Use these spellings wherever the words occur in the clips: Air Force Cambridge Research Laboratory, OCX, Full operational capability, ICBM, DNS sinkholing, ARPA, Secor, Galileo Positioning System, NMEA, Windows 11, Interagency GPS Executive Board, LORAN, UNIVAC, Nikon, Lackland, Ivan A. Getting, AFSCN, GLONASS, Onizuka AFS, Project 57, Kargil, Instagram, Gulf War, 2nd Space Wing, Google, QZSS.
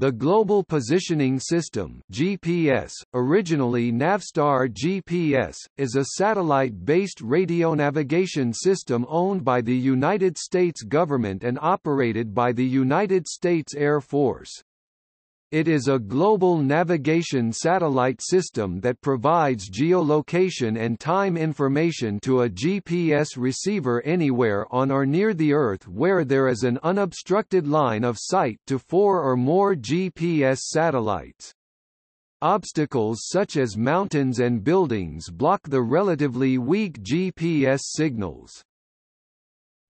The Global Positioning System (GPS), originally Navstar GPS, is a satellite-based radionavigation system owned by the United States government and operated by the United States Air Force. It is a global navigation satellite system that provides geolocation and time information to a GPS receiver anywhere on or near the Earth where there is an unobstructed line of sight to 4 or more GPS satellites. Obstacles such as mountains and buildings block the relatively weak GPS signals.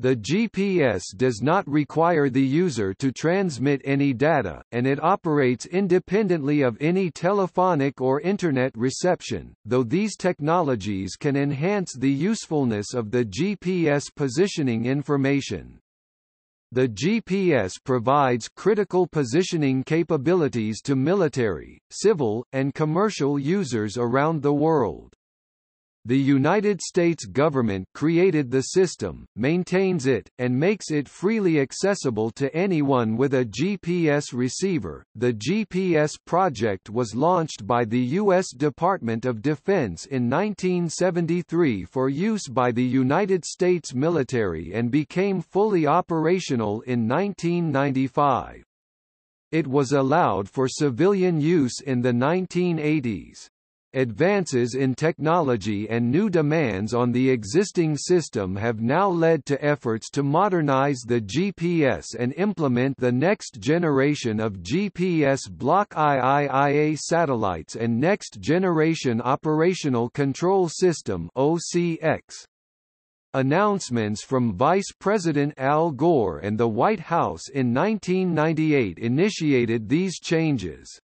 The GPS does not require the user to transmit any data, and it operates independently of any telephonic or Internet reception, though these technologies can enhance the usefulness of the GPS positioning information. The GPS provides critical positioning capabilities to military, civil, and commercial users around the world. The United States government created the system, maintains it, and makes it freely accessible to anyone with a GPS receiver. The GPS project was launched by the U.S. Department of Defense in 1973 for use by the United States military and became fully operational in 1995. It was allowed for civilian use in the 1980s. Advances in technology and new demands on the existing system have now led to efforts to modernize the GPS and implement the next generation of GPS Block IIIA satellites and Next Generation Operational Control System (OCX). Announcements from Vice President Al Gore and the White House in 1998 initiated these changes.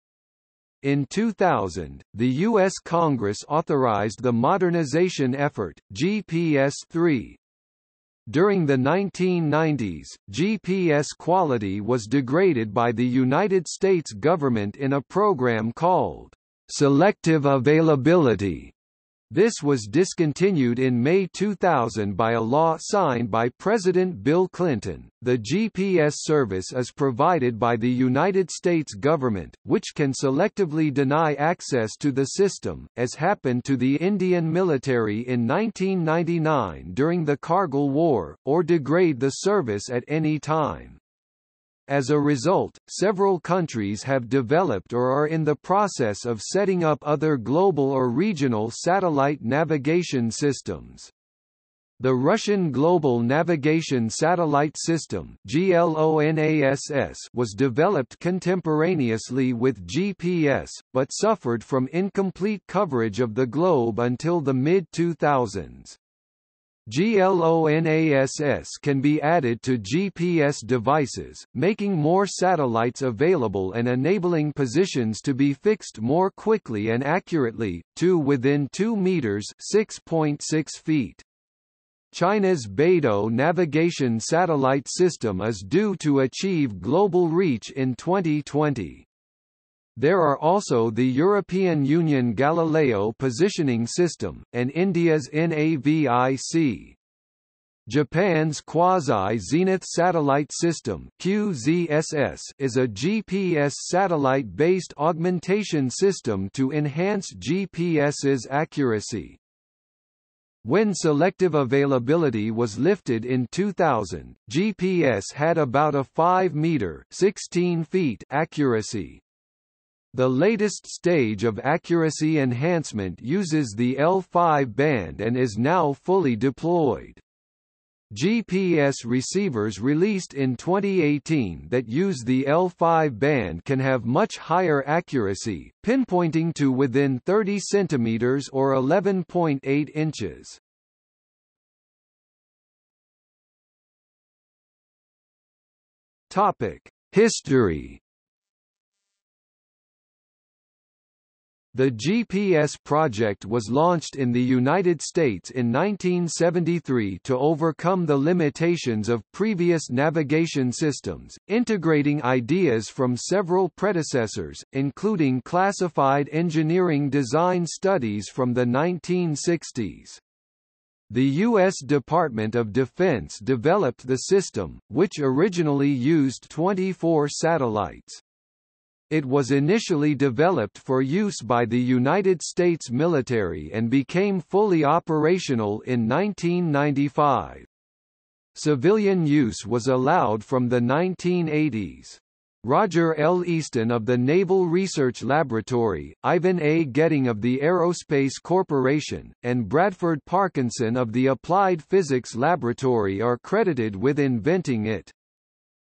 In 2000, the U.S. Congress authorized the modernization effort, GPS-3. During the 1990s, GPS quality was degraded by the United States government in a program called Selective Availability. This was discontinued in May 2000 by a law signed by President Bill Clinton. The GPS service is provided by the United States government, which can selectively deny access to the system, as happened to the Indian military in 1999 during the Kargil War, or degrade the service at any time. As a result, several countries have developed or are in the process of setting up other global or regional satellite navigation systems. The Russian Global Navigation Satellite System (GLONASS) was developed contemporaneously with GPS, but suffered from incomplete coverage of the globe until the mid-2000s. GLONASS can be added to GPS devices, making more satellites available and enabling positions to be fixed more quickly and accurately, to within 2 meters (6.6 feet). China's Beidou Navigation Satellite System is due to achieve global reach in 2020. There are also the European Union Galileo Positioning System, and India's NAVIC. Japan's Quasi-Zenith Satellite System (QZSS) is a GPS satellite-based augmentation system to enhance GPS's accuracy. When selective availability was lifted in 2000, GPS had about a 5-meter (16 feet) accuracy. The latest stage of accuracy enhancement uses the L5 band and is now fully deployed. GPS receivers released in 2018 that use the L5 band can have much higher accuracy, pinpointing to within 30 centimeters or 11.8 inches. Topic: History. The GPS project was launched in the United States in 1973 to overcome the limitations of previous navigation systems, integrating ideas from several predecessors, including classified engineering design studies from the 1960s. The U.S. Department of Defense developed the system, which originally used 24 satellites. It was initially developed for use by the United States military and became fully operational in 1995. Civilian use was allowed from the 1980s. Roger L. Easton of the Naval Research Laboratory, Ivan A. Getting of the Aerospace Corporation, and Bradford Parkinson of the Applied Physics Laboratory are credited with inventing it.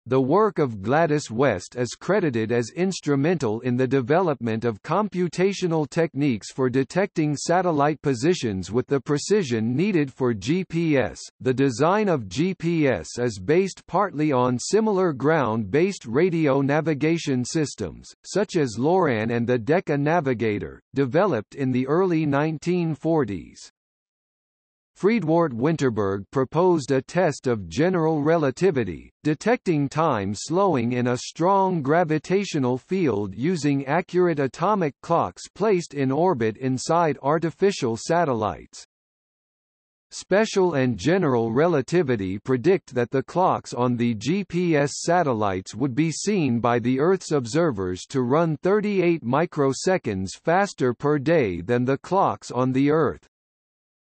The work of Gladys West is credited as instrumental in the development of computational techniques for detecting satellite positions with the precision needed for GPS. The design of GPS is based partly on similar ground-based radio navigation systems, such as LORAN and the Decca Navigator, developed in the early 1940s. Friedwart Winterberg proposed a test of general relativity, detecting time slowing in a strong gravitational field using accurate atomic clocks placed in orbit inside artificial satellites. Special and general relativity predict that the clocks on the GPS satellites would be seen by the Earth's observers to run 38 microseconds faster per day than the clocks on the Earth.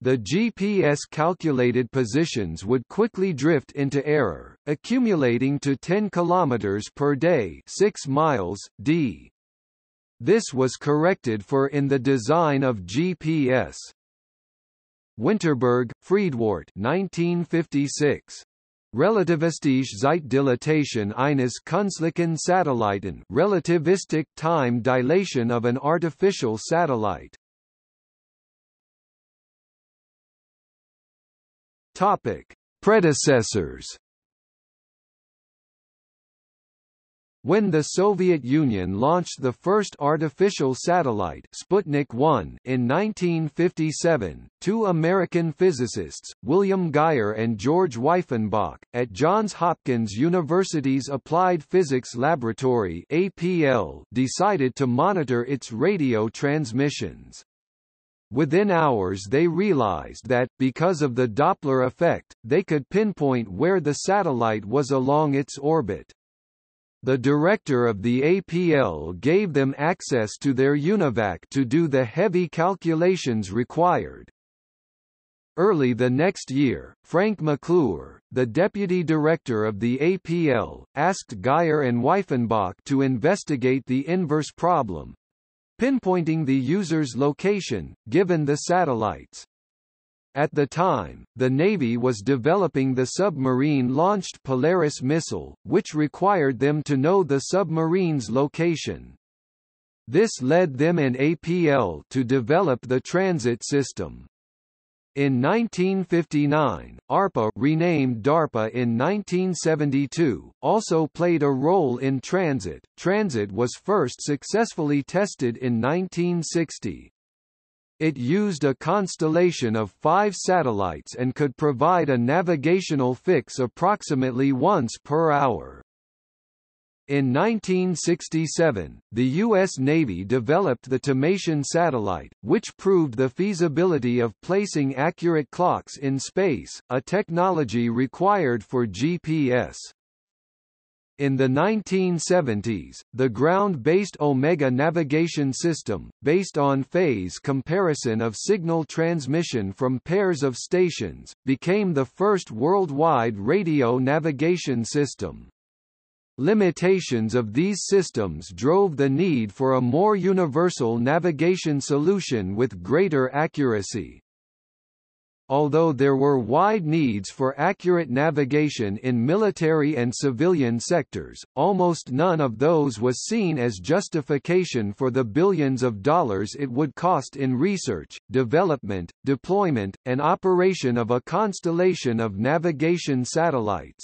The GPS-calculated positions would quickly drift into error, accumulating to 10 km per day 6 miles, d. This was corrected for in the design of GPS. Winterberg, Friedwart 1956. Relativistische Zeitdilatation eines künstlichen Satelliten, relativistic time dilation of an artificial satellite. Topic: Predecessors. When the Soviet Union launched the first artificial satellite, Sputnik 1, in 1957, two American physicists, William Geyer and George Weiffenbach, at Johns Hopkins University's Applied Physics Laboratory (APL) decided to monitor its radio transmissions. Within hours they realized that, because of the Doppler effect, they could pinpoint where the satellite was along its orbit. The director of the APL gave them access to their UNIVAC to do the heavy calculations required. Early the next year, Frank McClure, the deputy director of the APL, asked Geyer and Weiffenbach to investigate the inverse problem, pinpointing the user's location, given the satellites. At the time, the Navy was developing the submarine-launched Polaris missile, which required them to know the submarine's location. This led them and APL to develop the Transit system. In 1959, ARPA, renamed DARPA in 1972, also played a role in Transit. Transit was first successfully tested in 1960. It used a constellation of 5 satellites and could provide a navigational fix approximately once per hour. In 1967, the U.S. Navy developed the Timation satellite, which proved the feasibility of placing accurate clocks in space, a technology required for GPS. In the 1970s, the ground-based Omega navigation system, based on phase comparison of signal transmission from pairs of stations, became the first worldwide radio navigation system. Limitations of these systems drove the need for a more universal navigation solution with greater accuracy. Although there were wide needs for accurate navigation in military and civilian sectors, almost none of those was seen as justification for the billions of dollars it would cost in research, development, deployment, and operation of a constellation of navigation satellites.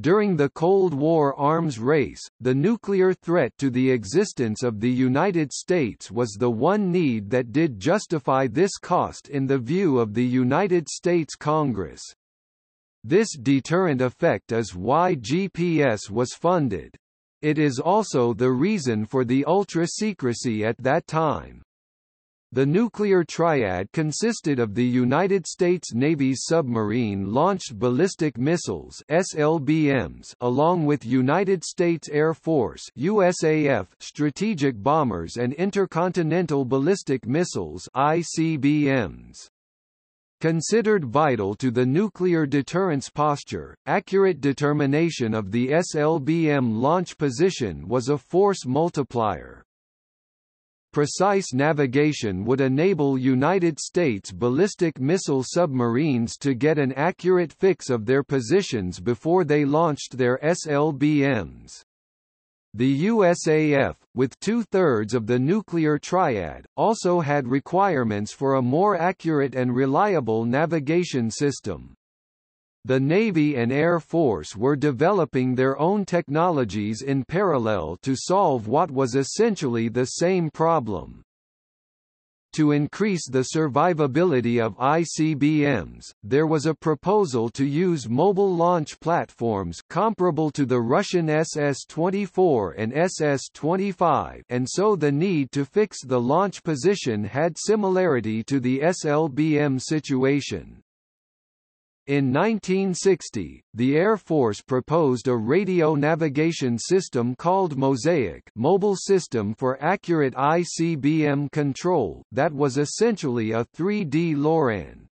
During the Cold War arms race, the nuclear threat to the existence of the United States was the one need that did justify this cost in the view of the United States Congress. This deterrent effect is why GPS was funded. It is also the reason for the ultra-secrecy at that time. The nuclear triad consisted of the United States Navy's submarine-launched ballistic missiles (SLBMs), along with United States Air Force (USAF) strategic bombers and intercontinental ballistic missiles (ICBMs). Considered vital to the nuclear deterrence posture, accurate determination of the SLBM launch position was a force multiplier. Precise navigation would enable United States ballistic missile submarines to get an accurate fix of their positions before they launched their SLBMs. The USAF, with two-thirds of the nuclear triad, also had requirements for a more accurate and reliable navigation system. The Navy and Air Force were developing their own technologies in parallel to solve what was essentially the same problem. To increase the survivability of ICBMs, there was a proposal to use mobile launch platforms comparable to the Russian SS-24 and SS-25, and so the need to fix the launch position had similarity to the SLBM situation. In 1960, the Air Force proposed a radio navigation system called Mosaic mobile system for accurate ICBM control, that was essentially a 3D LORAN.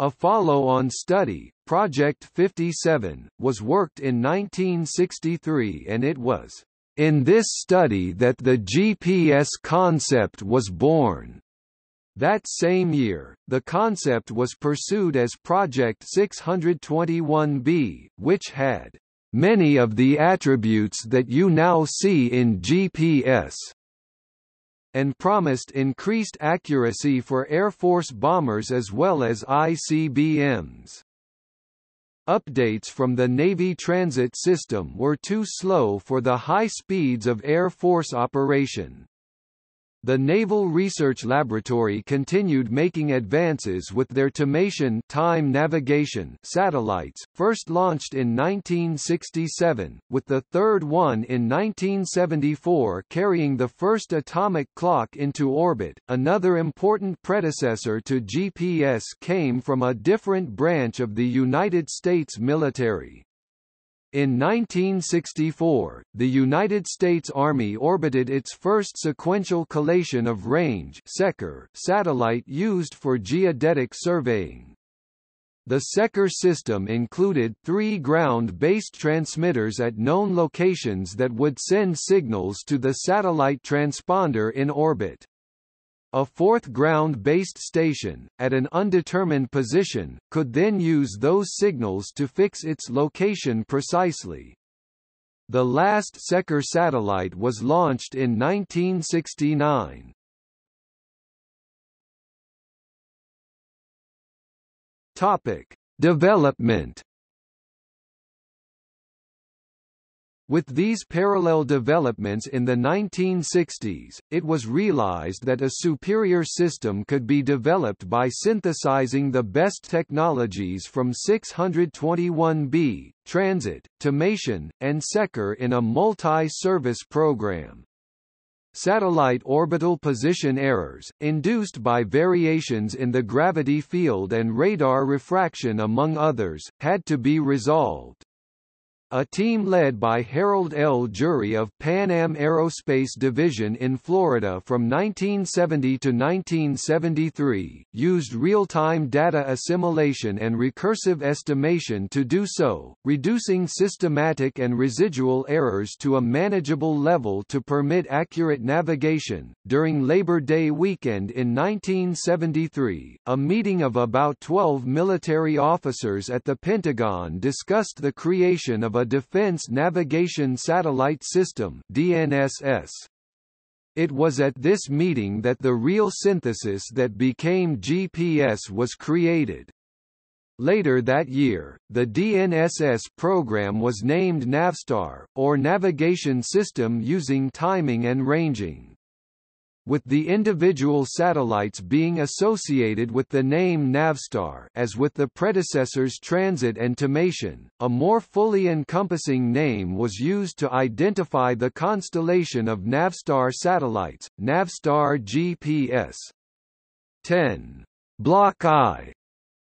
A follow-on study, Project 57, was worked in 1963, and it was in this study that the GPS concept was born. That same year, the concept was pursued as Project 621B, which had many of the attributes that you now see in GPS, and promised increased accuracy for Air Force bombers as well as ICBMs. Updates from the Navy Transit system were too slow for the high speeds of Air Force operation. The Naval Research Laboratory continued making advances with their Timation time navigation satellites, first launched in 1967, with the third one in 1974 carrying the first atomic clock into orbit. Another important predecessor to GPS came from a different branch of the United States military. In 1964, the United States Army orbited its first sequential collation of range Secor satellite used for geodetic surveying. The Secor system included 3 ground-based transmitters at known locations that would send signals to the satellite transponder in orbit. A fourth ground-based station, at an undetermined position, could then use those signals to fix its location precisely. The last Secor satellite was launched in 1969. Topic: Development. With these parallel developments in the 1960s, it was realized that a superior system could be developed by synthesizing the best technologies from 621B, Transit, Timation, and Secor in a multi-service program. Satellite orbital position errors, induced by variations in the gravity field and radar refraction among others, had to be resolved. A team led by Harold L. Jury of Pan Am Aerospace Division in Florida from 1970 to 1973, used real-time data assimilation and recursive estimation to do so, reducing systematic and residual errors to a manageable level to permit accurate navigation. During Labor Day weekend in 1973, a meeting of about 12 military officers at the Pentagon discussed the creation of a Defense Navigation Satellite System (DNSS). It was at this meeting that the real synthesis that became GPS was created. Later that year, the DNSS program was named Navstar, or Navigation System Using Timing and Ranging. With the individual satellites being associated with the name Navstar, as with the predecessors Transit and Timation, a more fully encompassing name was used to identify the constellation of Navstar satellites, Navstar GPS. 10. Block I.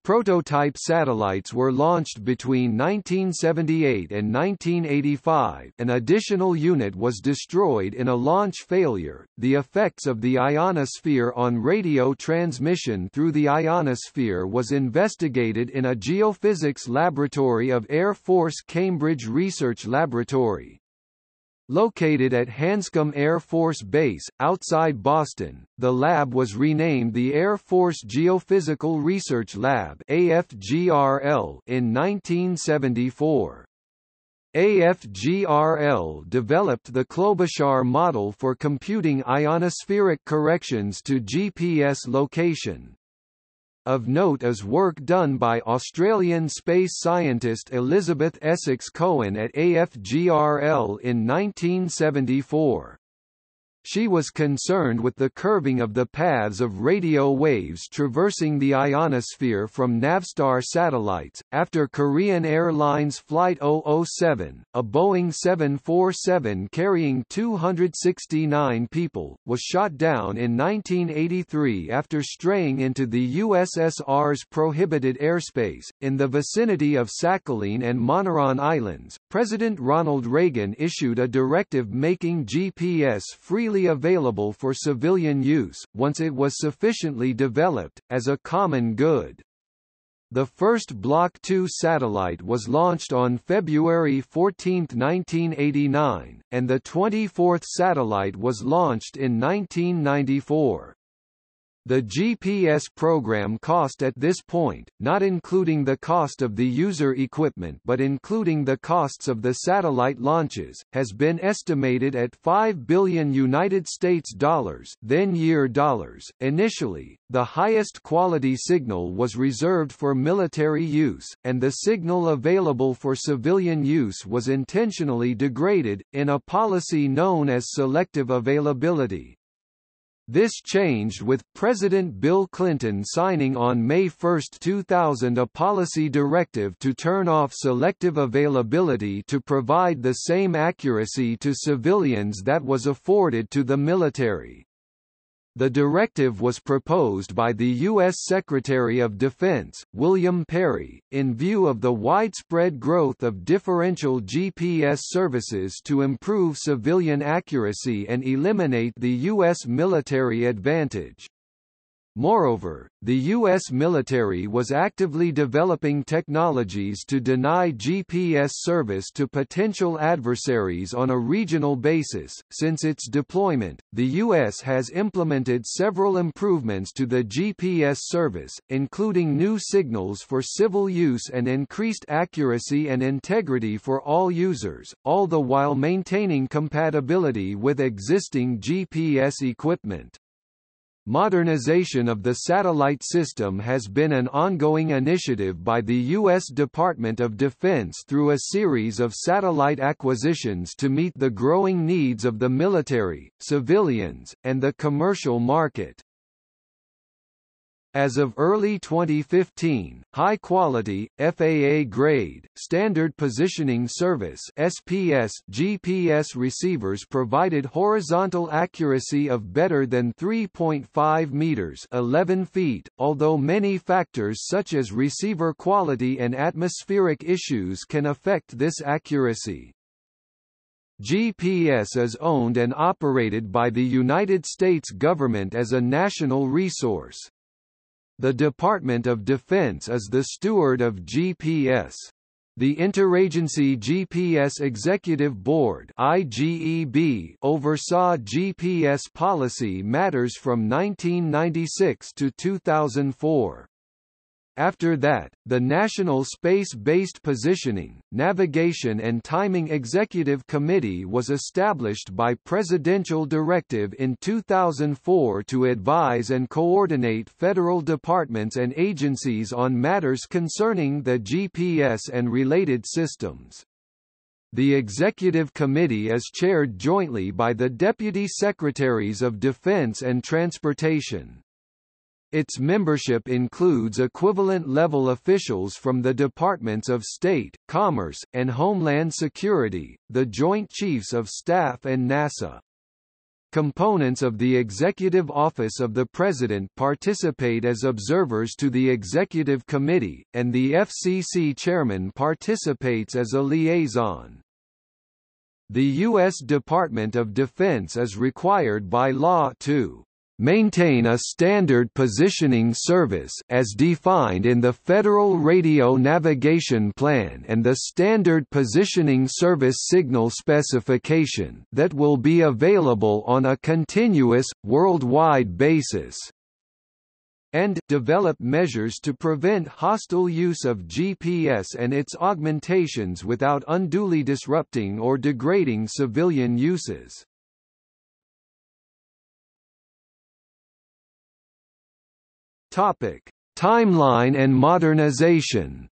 Prototype satellites were launched between 1978 and 1985. An additional unit was destroyed in a launch failure. The effects of the ionosphere on radio transmission through the ionosphere was investigated in a geophysics laboratory of Air Force Cambridge Research Laboratory. Located at Hanscom Air Force Base, outside Boston, the lab was renamed the Air Force Geophysical Research Lab (AFGRL) in 1974. AFGRL developed the Klobuchar model for computing ionospheric corrections to GPS location. Of note is work done by Australian space scientist Elizabeth Essex Cohen at AFGRL in 1974. She was concerned with the curving of the paths of radio waves traversing the ionosphere from Navstar satellites. After Korean Airlines Flight 007, a Boeing 747 carrying 269 people, was shot down in 1983 after straying into the USSR's prohibited airspace, in the vicinity of Sakhalin and Moneron Islands. President Ronald Reagan issued a directive making GPS freely available for civilian use, once it was sufficiently developed, as a common good. The first Block II satellite was launched on February 14, 1989, and the 24th satellite was launched in 1994. The GPS program cost at this point, not including the cost of the user equipment but including the costs of the satellite launches, has been estimated at $5 billion then year dollars. Initially, the highest quality signal was reserved for military use, and the signal available for civilian use was intentionally degraded, in a policy known as selective availability. This changed with President Bill Clinton signing on May 1, 2000 a policy directive to turn off selective availability to provide the same accuracy to civilians that was afforded to the military. The directive was proposed by the U.S. Secretary of Defense, William Perry, in view of the widespread growth of differential GPS services to improve civilian accuracy and eliminate the U.S. military advantage. Moreover, the U.S. military was actively developing technologies to deny GPS service to potential adversaries on a regional basis. Since its deployment, the U.S. has implemented several improvements to the GPS service, including new signals for civil use and increased accuracy and integrity for all users, all the while maintaining compatibility with existing GPS equipment. Modernization of the satellite system has been an ongoing initiative by the U.S. Department of Defense through a series of satellite acquisitions to meet the growing needs of the military, civilians, and the commercial market. As of early 2015, high-quality, FAA-grade, Standard Positioning Service (SPS) GPS receivers provided horizontal accuracy of better than 3.5 meters (11 feet), although many factors such as receiver quality and atmospheric issues can affect this accuracy. GPS is owned and operated by the United States government as a national resource. The Department of Defense is the steward of GPS. The Interagency GPS Executive Board (IGEB) oversaw GPS policy matters from 1996 to 2004. After that, the National Space-Based Positioning, Navigation and Timing Executive Committee was established by presidential directive in 2004 to advise and coordinate federal departments and agencies on matters concerning the GPS and related systems. The Executive Committee is chaired jointly by the Deputy Secretaries of Defense and Transportation. Its membership includes equivalent-level officials from the Departments of State, Commerce, and Homeland Security, the Joint Chiefs of Staff and NASA. components of the Executive Office of the President participate as observers to the Executive Committee, and the FCC Chairman participates as a liaison. The U.S. Department of Defense is required by law to maintain a standard positioning service as defined in the Federal Radio Navigation Plan and the Standard Positioning Service Signal Specification that will be available on a continuous, worldwide basis, and develop measures to prevent hostile use of GPS and its augmentations without unduly disrupting or degrading civilian uses. Topic: Timeline and modernization.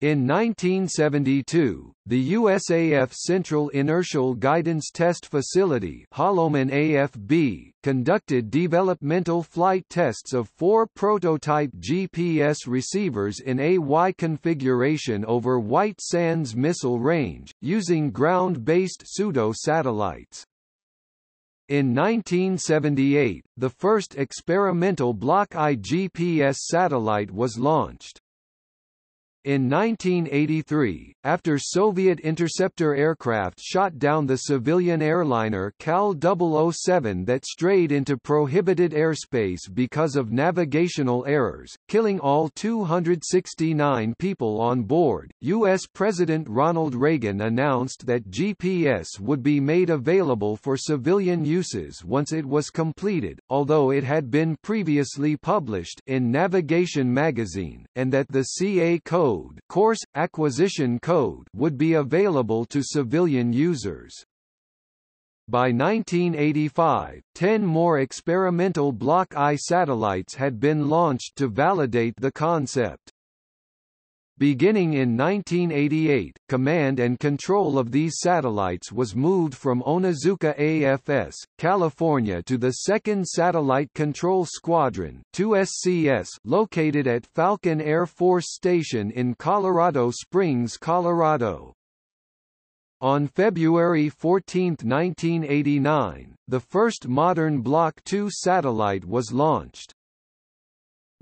In 1972, the USAF Central Inertial Guidance Test Facility AFB, conducted developmental flight tests of 4 prototype GPS receivers in AY configuration over White Sands Missile Range, using ground-based pseudo-satellites. In 1978, the first experimental Block I GPS satellite was launched. In 1983, after Soviet interceptor aircraft shot down the civilian airliner Cal 007 that strayed into prohibited airspace because of navigational errors, killing all 269 people on board, U.S. President Ronald Reagan announced that GPS would be made available for civilian uses once it was completed, although it had been previously published in Navigation magazine, and that the CA code Course Acquisition Code would be available to civilian users. By 1985, 10 more experimental Block I satellites had been launched to validate the concept. Beginning in 1988, command and control of these satellites was moved from Onizuka AFS, California to the 2nd Satellite Control Squadron (2SCS) located at Falcon Air Force Station in Colorado Springs, Colorado. On February 14, 1989, the first modern Block II satellite was launched.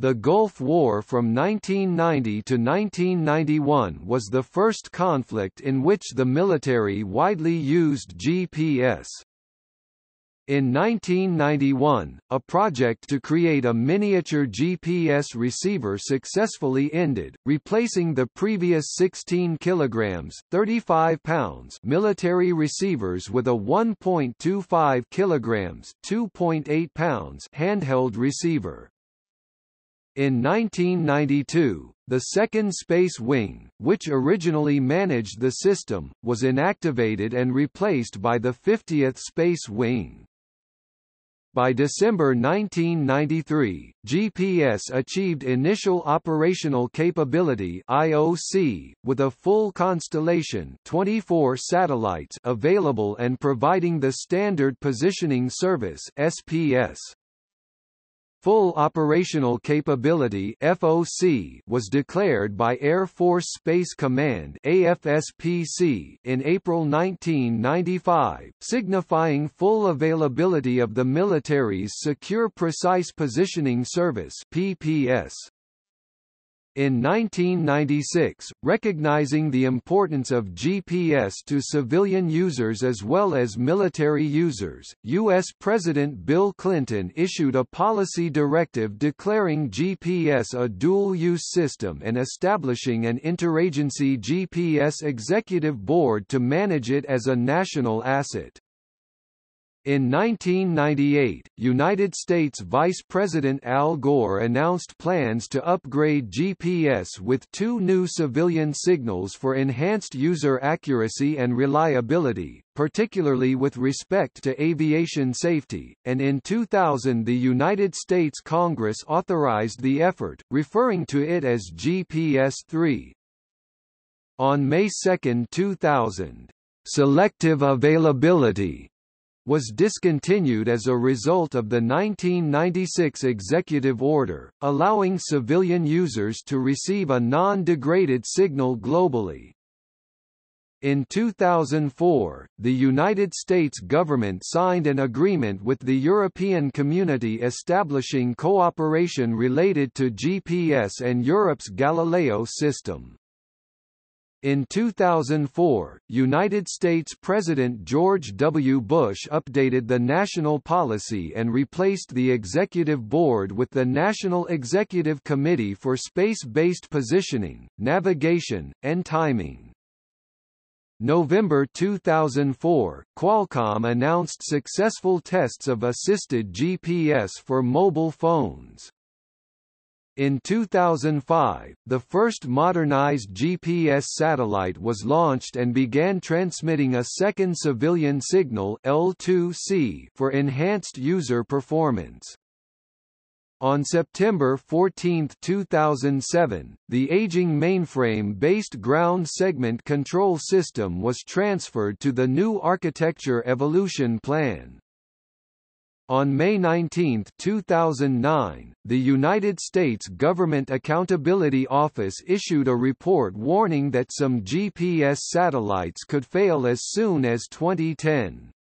The Gulf War from 1990 to 1991 was the first conflict in which the military widely used GPS. In 1991, a project to create a miniature GPS receiver successfully ended, replacing the previous 16 kilograms (35 pounds) military receivers with a 1.25 kilograms (2.8 pounds) handheld receiver. In 1992, the Second Space Wing, which originally managed the system, was inactivated and replaced by the 50th Space Wing. By December 1993, GPS achieved Initial Operational Capability (IOC), with a full constellation 24 satellites available and providing the Standard Positioning Service (SPS). Full Operational Capability (FOC) was declared by Air Force Space Command (AFSPC) in April 1995, signifying full availability of the military's Secure Precise Positioning Service (PPS). In 1996, recognizing the importance of GPS to civilian users as well as military users, U.S. President Bill Clinton issued a policy directive declaring GPS a dual-use system and establishing an Interagency GPS Executive Board to manage it as a national asset. In 1998, United States Vice President Al Gore announced plans to upgrade GPS with 2 new civilian signals for enhanced user accuracy and reliability, particularly with respect to aviation safety, and in 2000 the United States Congress authorized the effort, referring to it as GPS-3. On May 2, 2000, "Selective Availability" was discontinued as a result of the 1996 executive order, allowing civilian users to receive a non-degraded signal globally. In 2004, the United States government signed an agreement with the European Community establishing cooperation related to GPS and Europe's Galileo system. In 2004, United States President George W. Bush updated the national policy and replaced the Executive Board with the National Executive Committee for Space-Based Positioning, Navigation, and Timing. November 2004, Qualcomm announced successful tests of assisted GPS for mobile phones. In 2005, the first modernized GPS satellite was launched and began transmitting a second civilian signal L2C for enhanced user performance. On September 14, 2007, the aging mainframe-based ground segment control system was transferred to the new architecture evolution plan. On May 19, 2009, the United States Government Accountability Office issued a report warning that some GPS satellites could fail as soon as 2010.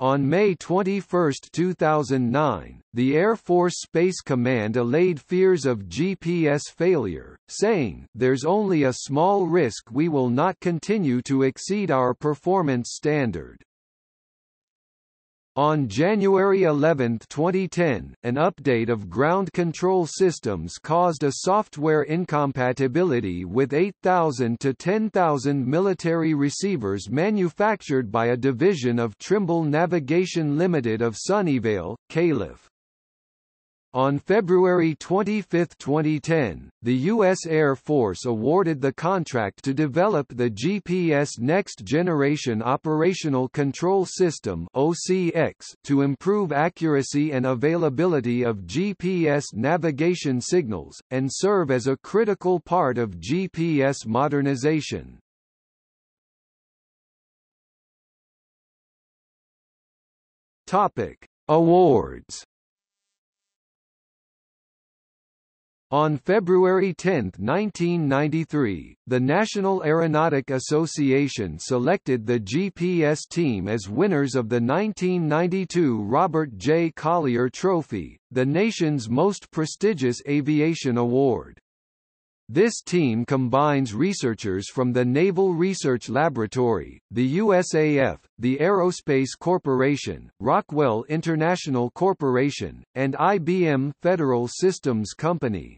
On May 21, 2009, the Air Force Space Command allayed fears of GPS failure, saying, "There's only a small risk we will not continue to exceed our performance standard." On January 11, 2010, an update of ground control systems caused a software incompatibility with 8,000 to 10,000 military receivers manufactured by a division of Trimble Navigation Limited of Sunnyvale, Calif. On February 25, 2010, the U.S. Air Force awarded the contract to develop the GPS Next Generation Operational Control System (OCX) to improve accuracy and availability of GPS navigation signals, and serve as a critical part of GPS modernization. Awards. On February 10, 1993, the National Aeronautic Association selected the GPS team as winners of the 1992 Robert J. Collier Trophy, the nation's most prestigious aviation award. This team combines researchers from the Naval Research Laboratory, the USAF, the Aerospace Corporation, Rockwell International Corporation, and IBM Federal Systems Company.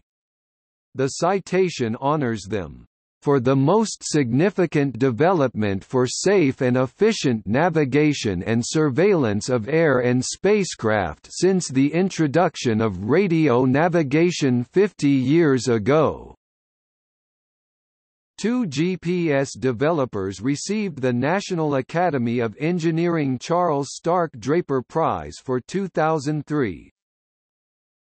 The citation honors them for the most significant development for safe and efficient navigation and surveillance of air and spacecraft since the introduction of radio navigation 50 years ago. Two GPS developers received the National Academy of Engineering Charles Stark Draper Prize for 2003.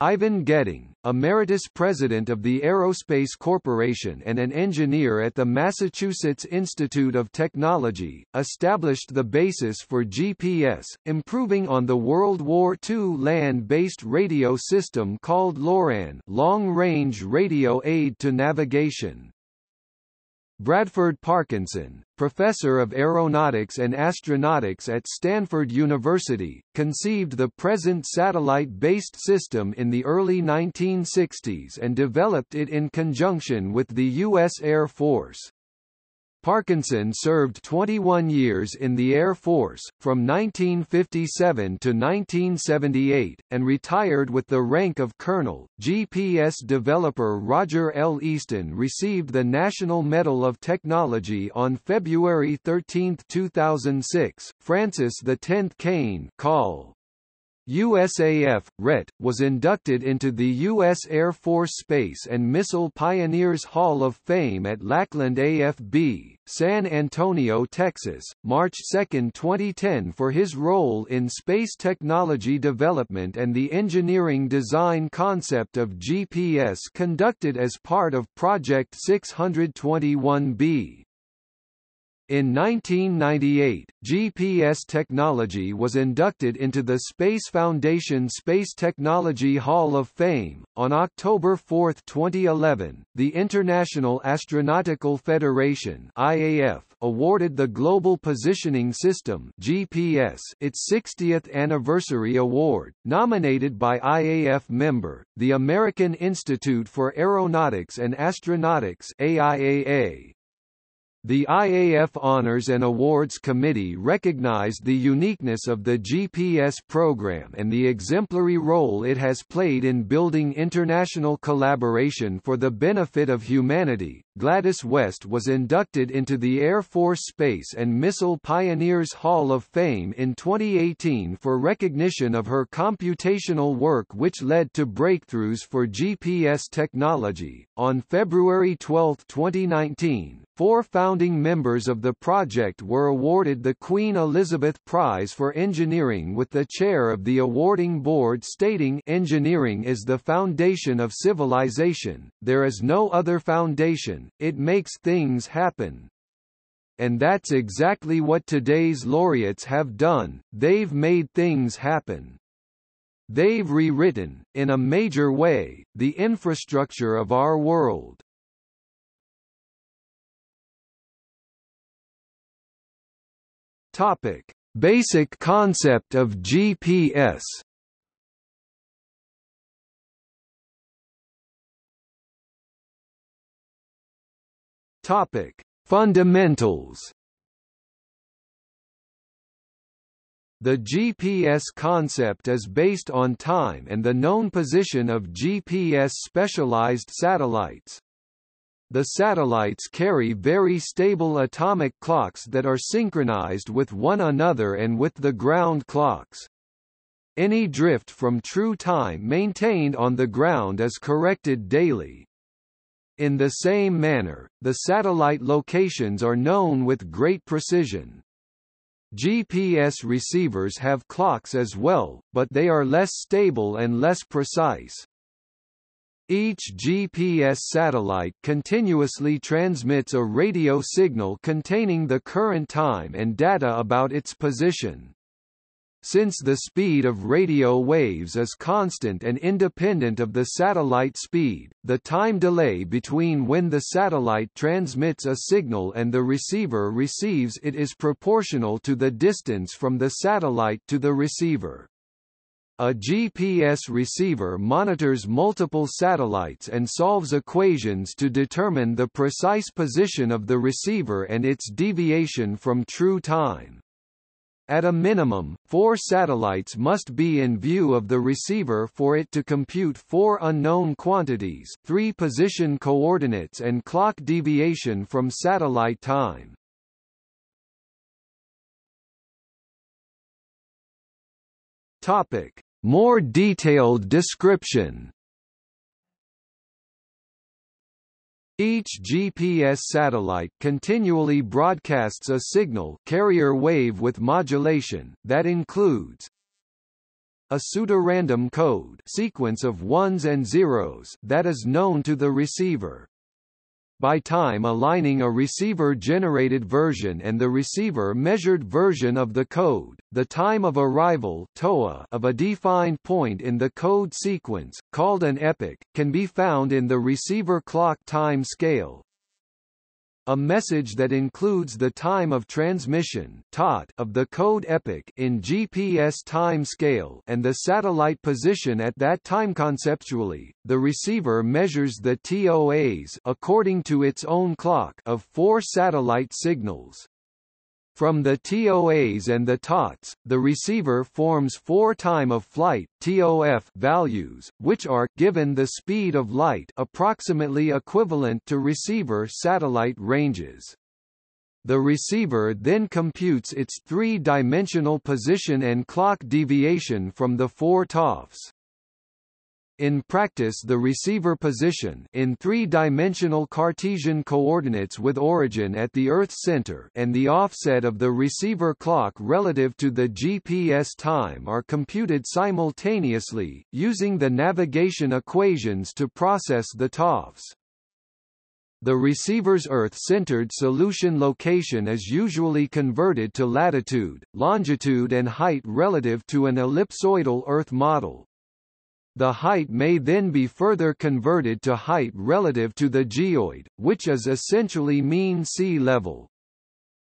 Ivan Getting, Emeritus President of the Aerospace Corporation and an engineer at the Massachusetts Institute of Technology, established the basis for GPS, improving on the World War II land-based radio system called LORAN, Long-Range Radio Aid to Navigation. Bradford Parkinson, professor of aeronautics and astronautics at Stanford University, conceived the present satellite-based system in the early 1960s and developed it in conjunction with the U.S. Air Force. Parkinson served 21 years in the Air Force, from 1957 to 1978, and retired with the rank of colonel. GPS developer Roger L. Easton received the National Medal of Technology on February 13, 2006. Francis X. Kane, Col. USAF, Ret, was inducted into the U.S. Air Force Space and Missile Pioneers Hall of Fame at Lackland AFB, San Antonio, Texas, March 2, 2010 for his role in space technology development and the engineering design concept of GPS conducted as part of Project 621B. In 1998, GPS technology was inducted into the Space Foundation Space Technology Hall of Fame. On October 4, 2011, the International Astronautical Federation (IAF) awarded the Global Positioning System (GPS) its 60th anniversary award, nominated by IAF member, the American Institute for Aeronautics and Astronautics (AIAA). The IAF Honors and Awards Committee recognized the uniqueness of the GPS program and the exemplary role it has played in building international collaboration for the benefit of humanity. Gladys West was inducted into the Air Force Space and Missile Pioneers Hall of Fame in 2018 for recognition of her computational work, which led to breakthroughs for GPS technology. On February 12, 2019, four founding members of the project were awarded the Queen Elizabeth Prize for Engineering, with the chair of the awarding board stating, "Engineering is the foundation of civilization. There is no other foundation. It makes things happen." And that's exactly what today's laureates have done. They've made things happen. They've rewritten, in a major way, the infrastructure of our world. Topic: Basic concept of GPS. Topic: Fundamentals. The GPS concept is based on time and the known position of GPS specialized satellites. The satellites carry very stable atomic clocks that are synchronized with one another and with the ground clocks. Any drift from true time maintained on the ground is corrected daily. In the same manner, the satellite locations are known with great precision. GPS receivers have clocks as well, but they are less stable and less precise. Each GPS satellite continuously transmits a radio signal containing the current time and data about its position. Since the speed of radio waves is constant and independent of the satellite speed, the time delay between when the satellite transmits a signal and the receiver receives it is proportional to the distance from the satellite to the receiver. A GPS receiver monitors multiple satellites and solves equations to determine the precise position of the receiver and its deviation from true time. At a minimum, four satellites must be in view of the receiver for it to compute four unknown quantities: three position coordinates and clock deviation from satellite time. Topic: More detailed description. Each GPS satellite continually broadcasts a signal carrier wave with modulation that includes a pseudorandom code sequence of ones and zeros that is known to the receiver. By time aligning a receiver-generated version and the receiver-measured version of the code, the time of arrival (TOA) of a defined point in the code sequence, called an epoch, can be found in the receiver clock time scale. A message that includes the time of transmission (TOT) of the code epoch in GPS time scale and the satellite position at that time. Conceptually, the receiver measures the TOAs according to its own clock of four satellite signals. From the TOAs and the TOTs, the receiver forms four time-of-flight (TOF) values, which are, given the speed of light, approximately equivalent to receiver satellite ranges. The receiver then computes its three-dimensional position and clock deviation from the four TOFs. In practice, the receiver position in three-dimensional Cartesian coordinates with origin at the Earth's center and the offset of the receiver clock relative to the GPS time are computed simultaneously, using the navigation equations to process the TOFs. The receiver's Earth-centered solution location is usually converted to latitude, longitude and height relative to an ellipsoidal Earth model. The height may then be further converted to height relative to the geoid, which is essentially mean sea level.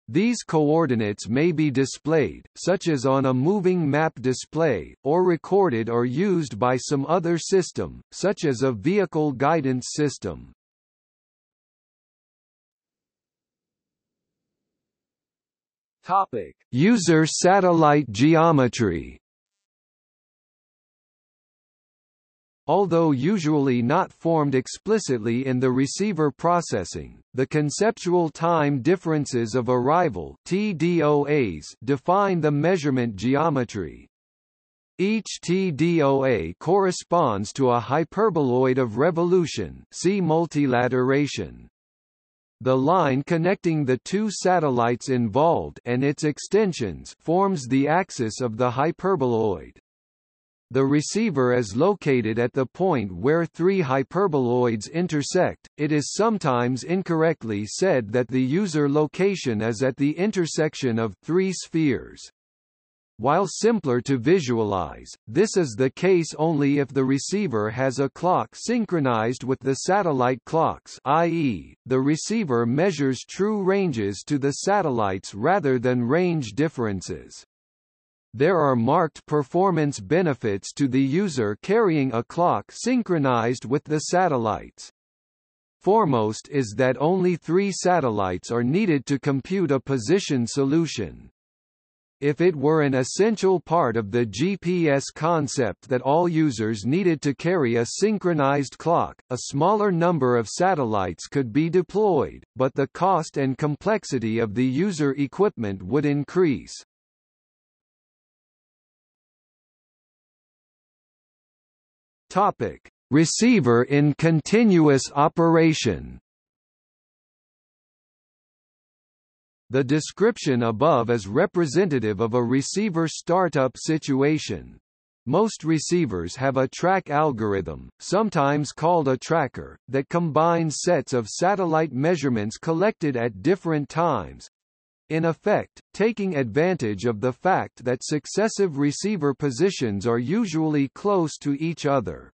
These coordinates may be displayed, such as on a moving map display, or recorded or used by some other system, such as a vehicle guidance system. Topic: User satellite geometry. Although usually not formed explicitly in the receiver processing, the conceptual time differences of arrival (TDOAs) define the measurement geometry. Each TDOA corresponds to a hyperboloid of revolution, see multilateration. The line connecting the two satellites involved and its extensions forms the axis of the hyperboloid. The receiver is located at the point where three hyperboloids intersect. It is sometimes incorrectly said that the user location is at the intersection of three spheres. While simpler to visualize, this is the case only if the receiver has a clock synchronized with the satellite clocks, i.e., the receiver measures true ranges to the satellites rather than range differences. There are marked performance benefits to the user carrying a clock synchronized with the satellites. Foremost is that only three satellites are needed to compute a position solution. If it were an essential part of the GPS concept that all users needed to carry a synchronized clock, a smaller number of satellites could be deployed, but the cost and complexity of the user equipment would increase. Topic: Receiver in continuous operation. The description above is representative of a receiver startup situation. Most receivers have a track algorithm, sometimes called a tracker, that combines sets of satellite measurements collected at different times, in effect, taking advantage of the fact that successive receiver positions are usually close to each other.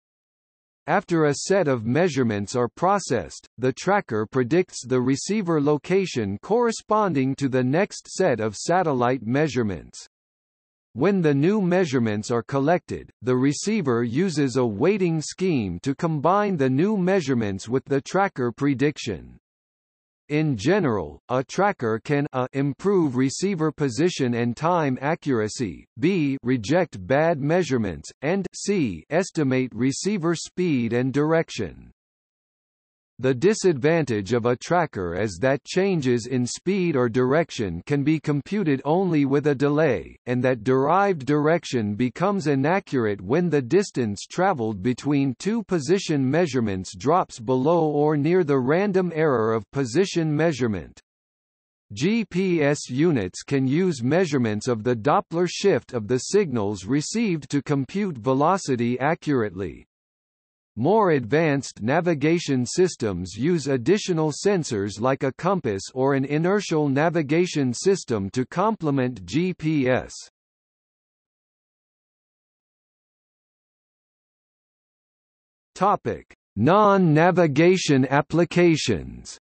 After a set of measurements are processed, the tracker predicts the receiver location corresponding to the next set of satellite measurements. When the new measurements are collected, the receiver uses a weighting scheme to combine the new measurements with the tracker prediction. In general, a tracker can a) improve receiver position and time accuracy, b) reject bad measurements, and c) estimate receiver speed and direction. The disadvantage of a tracker is that changes in speed or direction can be computed only with a delay, and that derived direction becomes inaccurate when the distance traveled between two position measurements drops below or near the random error of position measurement. GPS units can use measurements of the Doppler shift of the signals received to compute velocity accurately. More advanced navigation systems use additional sensors like a compass or an inertial navigation system to complement GPS. Topic: Non-navigation applications.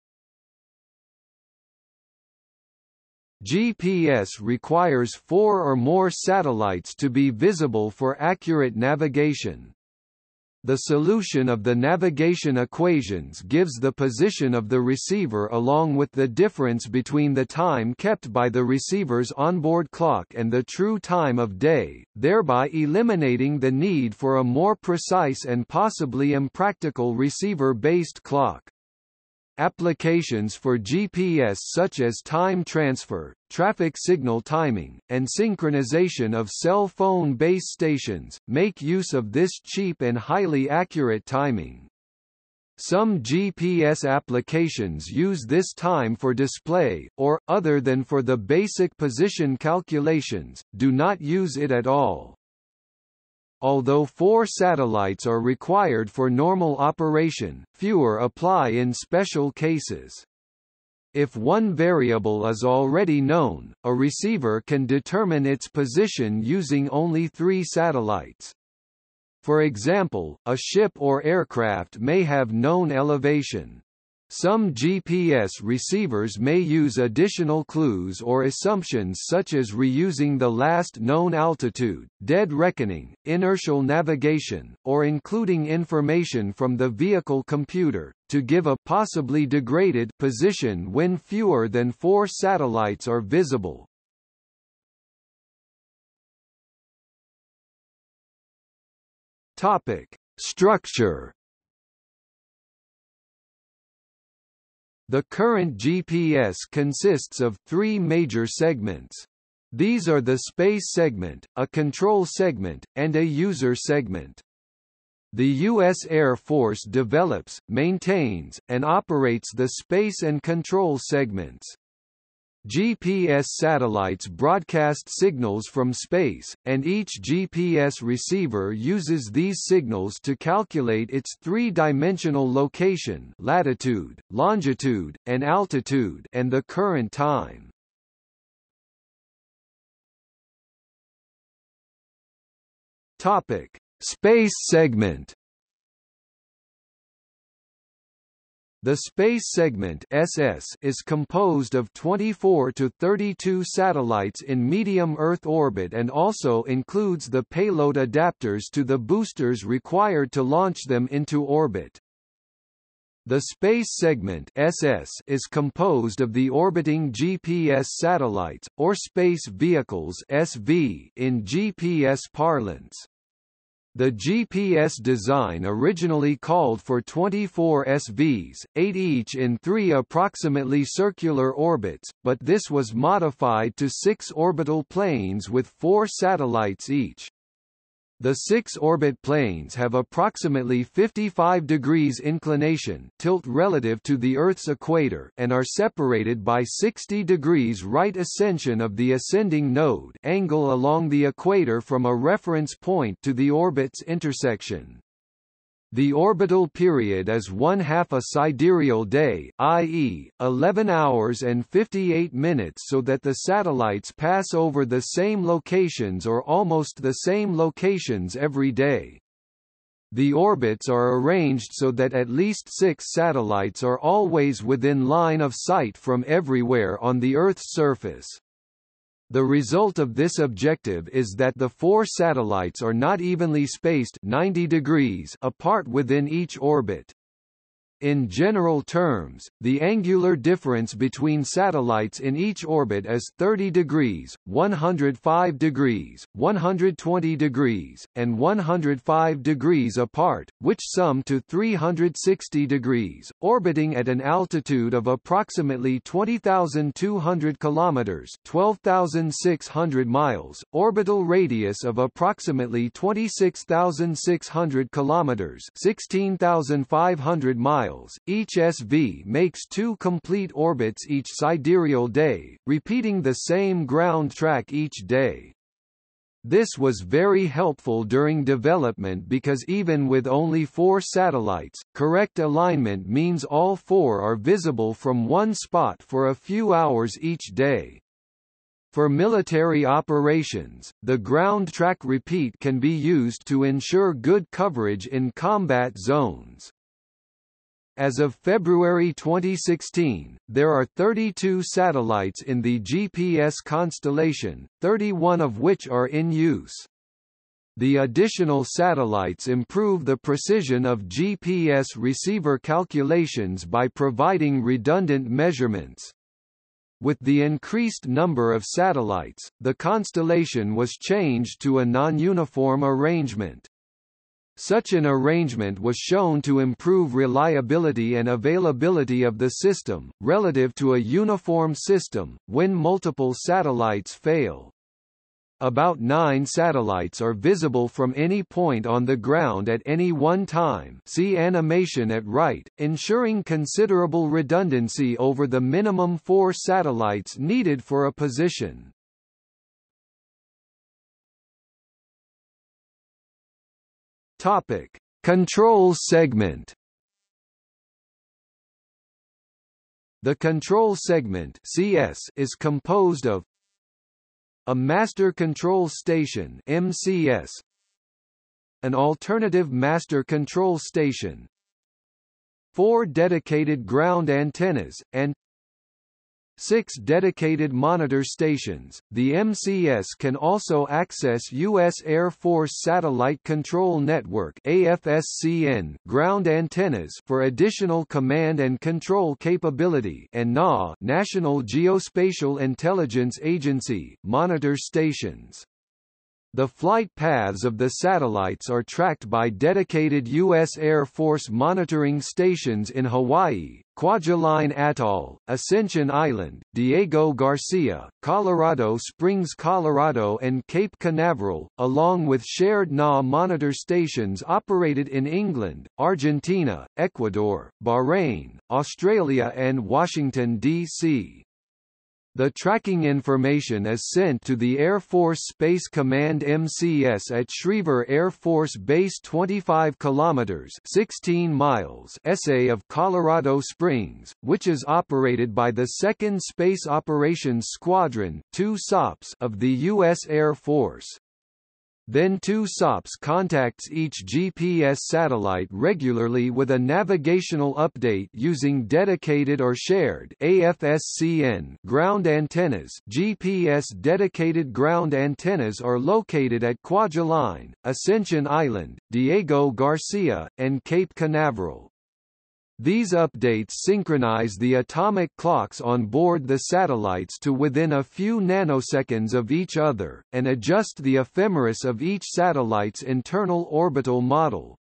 GPS requires four or more satellites to be visible for accurate navigation. The solution of the navigation equations gives the position of the receiver along with the difference between the time kept by the receiver's onboard clock and the true time of day, thereby eliminating the need for a more precise and possibly impractical receiver-based clock. Applications for GPS such as time transfer, traffic signal timing, and synchronization of cell phone base stations, make use of this cheap and highly accurate timing. Some GPS applications use this time for display, or, other than for the basic position calculations, do not use it at all. Although 4 satellites are required for normal operation, fewer apply in special cases. If one variable is already known, a receiver can determine its position using only 3 satellites. For example, a ship or aircraft may have known elevation. Some GPS receivers may use additional clues or assumptions such as reusing the last known altitude, dead reckoning, inertial navigation, or including information from the vehicle computer, to give a possibly degraded position when fewer than 4 satellites are visible. Topic: Structure. The current GPS consists of 3 major segments. These are the space segment, a control segment, and a user segment. The U.S. Air Force develops, maintains, and operates the space and control segments. GPS satellites broadcast signals from space, and each GPS receiver uses these signals to calculate its 3-dimensional location, latitude, longitude, and altitude, and the current time. Topic: Space segment. The space segment (SS) is composed of 24 to 32 satellites in medium Earth orbit and also includes the payload adapters to the boosters required to launch them into orbit. The space segment (SS) is composed of the orbiting GPS satellites, or space vehicles (SV) in GPS parlance. The GPS design originally called for 24 SVs, 8 each in 3 approximately circular orbits, but this was modified to 6 orbital planes with 4 satellites each. The 6 orbit planes have approximately 55 degrees inclination tilt relative to the Earth's equator and are separated by 60 degrees right ascension of the ascending node angle along the equator from a reference point to the orbit's intersection. The orbital period is 1/2 a sidereal day, i.e., 11 hours and 58 minutes so that the satellites pass over the same locations or almost the same locations every day. The orbits are arranged so that at least 6 satellites are always within line of sight from everywhere on the Earth's surface. The result of this objective is that the 4 satellites are not evenly spaced 90 degrees apart within each orbit. In general terms, the angular difference between satellites in each orbit is 30 degrees, 105 degrees, 120 degrees, and 105 degrees apart, which sum to 360 degrees, orbiting at an altitude of approximately 20,200 kilometers, 12,600 miles, orbital radius of approximately 26,600 kilometers, 16,500 miles. Each SV makes 2 complete orbits each sidereal day, repeating the same ground track each day. This was very helpful during development because even with only 4 satellites, correct alignment means all 4 are visible from one spot for a few hours each day. For military operations, the ground track repeat can be used to ensure good coverage in combat zones. As of February 2016, there are 32 satellites in the GPS constellation, 31 of which are in use. The additional satellites improve the precision of GPS receiver calculations by providing redundant measurements. With the increased number of satellites, the constellation was changed to a non-uniform arrangement. Such an arrangement was shown to improve reliability and availability of the system, relative to a uniform system, when multiple satellites fail. About 9 satellites are visible from any point on the ground at any one time, see animation at right, ensuring considerable redundancy over the minimum 4 satellites needed for a position. Topic: Control segment. The control segment (CS) is composed of a master control station (MCS), an alternative master control station, 4 dedicated ground antennas, and 6 dedicated monitor stations. The MCS can also access U.S. Air Force Satellite Control Network (AFSCN) ground antennas for additional command and control capability, and NAA (National Geospatial Intelligence Agency) monitor stations. The flight paths of the satellites are tracked by dedicated U.S. Air Force monitoring stations in Hawaii, Kwajalein Atoll, Ascension Island, Diego Garcia, Colorado Springs, Colorado, and Cape Canaveral, along with shared NAA monitor stations operated in England, Argentina, Ecuador, Bahrain, Australia, and Washington, D.C. The tracking information is sent to the Air Force Space Command MCS at Schriever Air Force Base 25 km 16 miles SA of Colorado Springs, which is operated by the 2nd Space Operations Squadron (2SOPS) of the U.S. Air Force. Then 2SOPS contacts each GPS satellite regularly with a navigational update using dedicated or shared AFSCN ground antennas. GPS dedicated ground antennas are located at Kwajalein, Ascension Island, Diego Garcia, and Cape Canaveral. These updates synchronize the atomic clocks on board the satellites to within a few nanoseconds of each other, and adjust the ephemeris of each satellite's internal orbital model.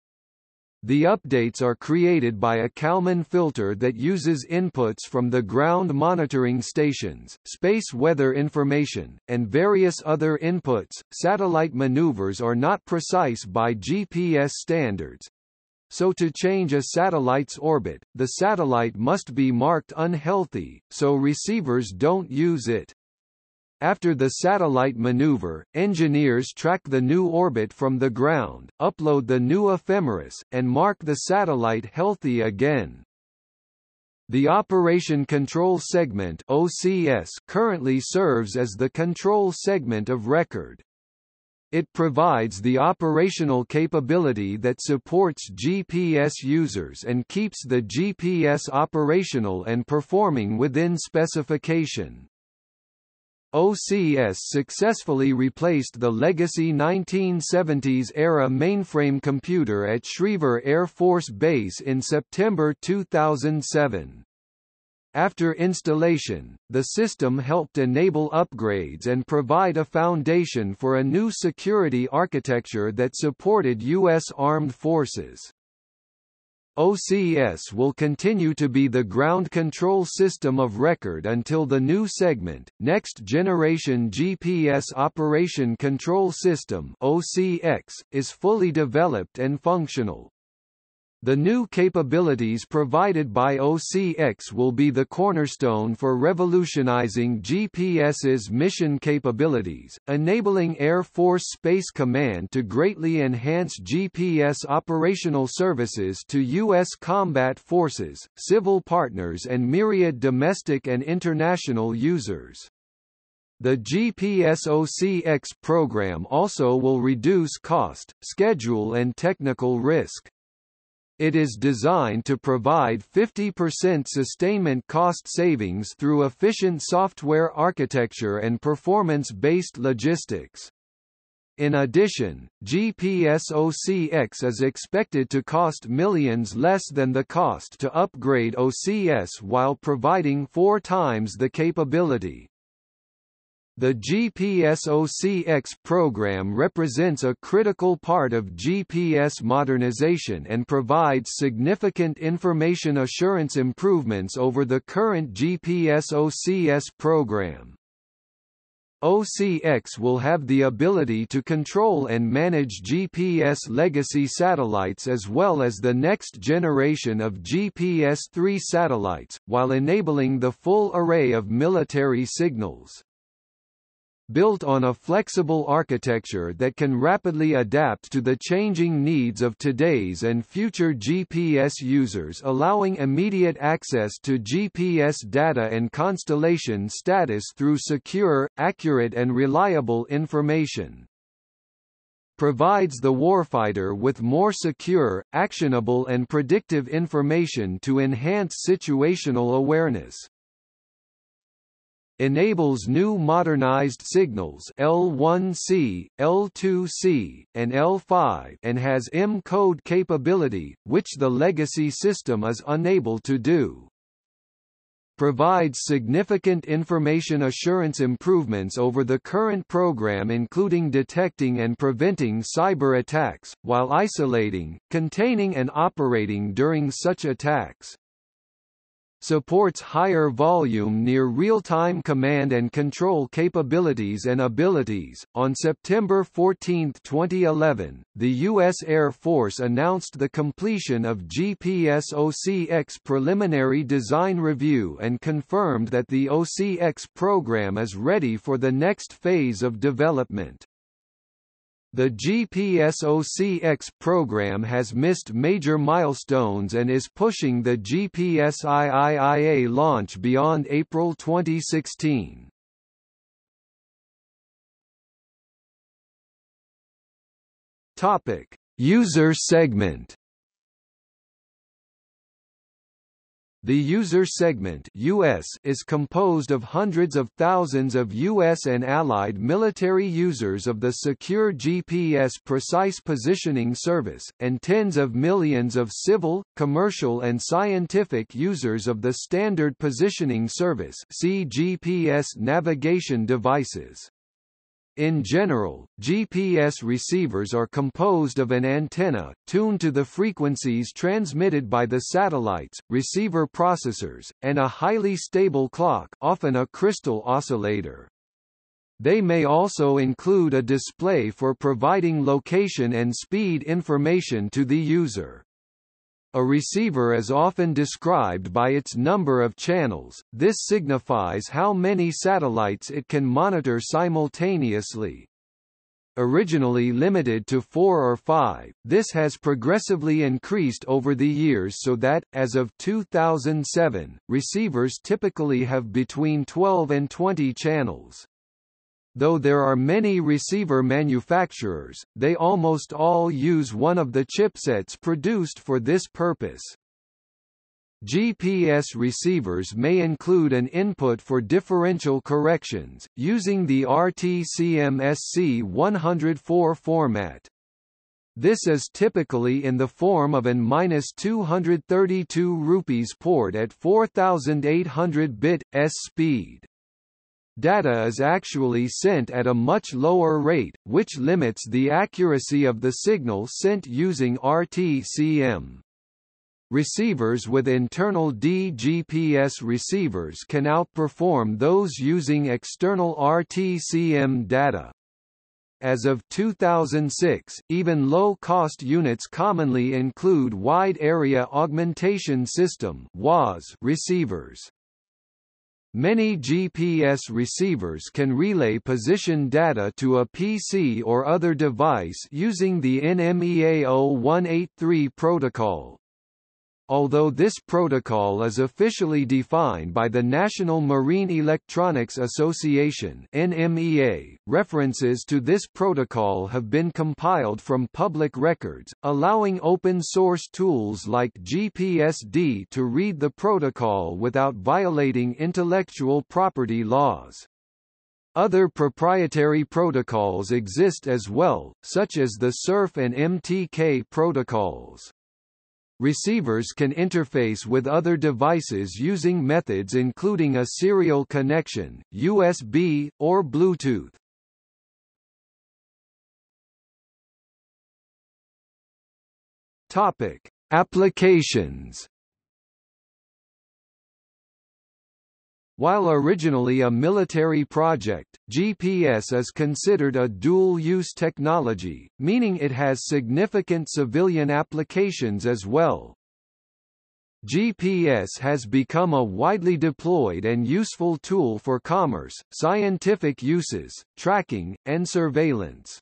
The updates are created by a Kalman filter that uses inputs from the ground monitoring stations, space weather information, and various other inputs. Satellite maneuvers are not precise by GPS standards. So to change a satellite's orbit, the satellite must be marked unhealthy, so receivers don't use it. After the satellite maneuver, engineers track the new orbit from the ground, upload the new ephemeris, and mark the satellite healthy again. The Operation Control Segment (OCS) currently serves as the control segment of record. It provides the operational capability that supports GPS users and keeps the GPS operational and performing within specification. OCS successfully replaced the legacy 1970s-era mainframe computer at Schriever Air Force Base in September 2007. After installation, the system helped enable upgrades and provide a foundation for a new security architecture that supported U.S. armed forces. OCS will continue to be the ground control system of record until the new segment, Next Generation GPS Operation Control System (OCX), is fully developed and functional. The new capabilities provided by OCX will be the cornerstone for revolutionizing GPS's mission capabilities, enabling Air Force Space Command to greatly enhance GPS operational services to U.S. combat forces, civil partners, and myriad domestic and international users. The GPS OCX program also will reduce cost, schedule, and technical risk. It is designed to provide 50% sustainment cost savings through efficient software architecture and performance-based logistics. In addition, GPS OCX is expected to cost millions less than the cost to upgrade OCS while providing 4 times the capability. The GPS OCX program represents a critical part of GPS modernization and provides significant information assurance improvements over the current GPS OCS program. OCX will have the ability to control and manage GPS legacy satellites as well as the next generation of GPS-3 satellites, while enabling the full array of military signals. built on a flexible architecture that can rapidly adapt to the changing needs of today's and future GPS users, allowing immediate access to GPS data and constellation status through secure, accurate and reliable information. Provides the warfighter with more secure, actionable and predictive information to enhance situational awareness. Enables new modernized signals L1C, L2C, and L5 and has M-code capability, which the legacy system is unable to do. Provides significant information assurance improvements over the current program, including detecting and preventing cyber attacks, while isolating, containing and operating during such attacks. Supports higher volume near real-time command and control capabilities and abilities. On September 14, 2011, the U.S. Air Force announced the completion of GPS OCX preliminary design review and confirmed that the OCX program is ready for the next phase of development. The GPS OCX program has missed major milestones and is pushing the GPS IIIA launch beyond April 2016. Topic: User segment. The user segment (US) is composed of hundreds of thousands of U.S. and allied military users of the secure GPS precise positioning service, and tens of millions of civil, commercial and scientific users of the Standard Positioning Service (GPS) navigation devices. In general, GPS receivers are composed of an antenna, tuned to the frequencies transmitted by the satellites, receiver processors, and a highly stable clock, often a crystal oscillator. They may also include a display for providing location and speed information to the user. A receiver is often described by its number of channels. This signifies how many satellites it can monitor simultaneously. Originally limited to 4 or 5, this has progressively increased over the years so that, as of 2007, receivers typically have between 12 and 20 channels. Though there are many receiver manufacturers, they almost all use one of the chipsets produced for this purpose. GPS receivers may include an input for differential corrections, using the RTCMSC 104 format. This is typically in the form of an -232 rupees port at 4,800 bit/s speed. Data is actually sent at a much lower rate, which limits the accuracy of the signal sent using RTCM. Receivers with internal DGPS receivers can outperform those using external RTCM data. As of 2006, even low-cost units commonly include Wide Area Augmentation System (WAS) receivers. Many GPS receivers can relay position data to a PC or other device using the NMEA0183 protocol. Although this protocol is officially defined by the National Marine Electronics Association (NMEA), references to this protocol have been compiled from public records, allowing open-source tools like GPSD to read the protocol without violating intellectual property laws. Other proprietary protocols exist as well, such as the SURF and MTK protocols. Receivers can interface with other devices using methods including a serial connection, USB, or Bluetooth. Topic: Applications. While originally a military project, GPS is considered a dual-use technology, meaning it has significant civilian applications as well. GPS has become a widely deployed and useful tool for commerce, scientific uses, tracking, and surveillance.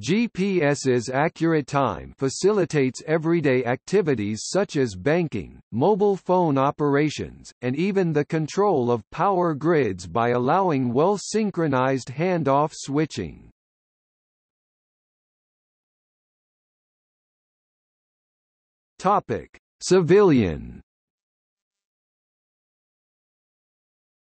GPS's accurate time facilitates everyday activities such as banking, mobile phone operations, and even the control of power grids by allowing well-synchronized handoff switching. Topic: Civilian.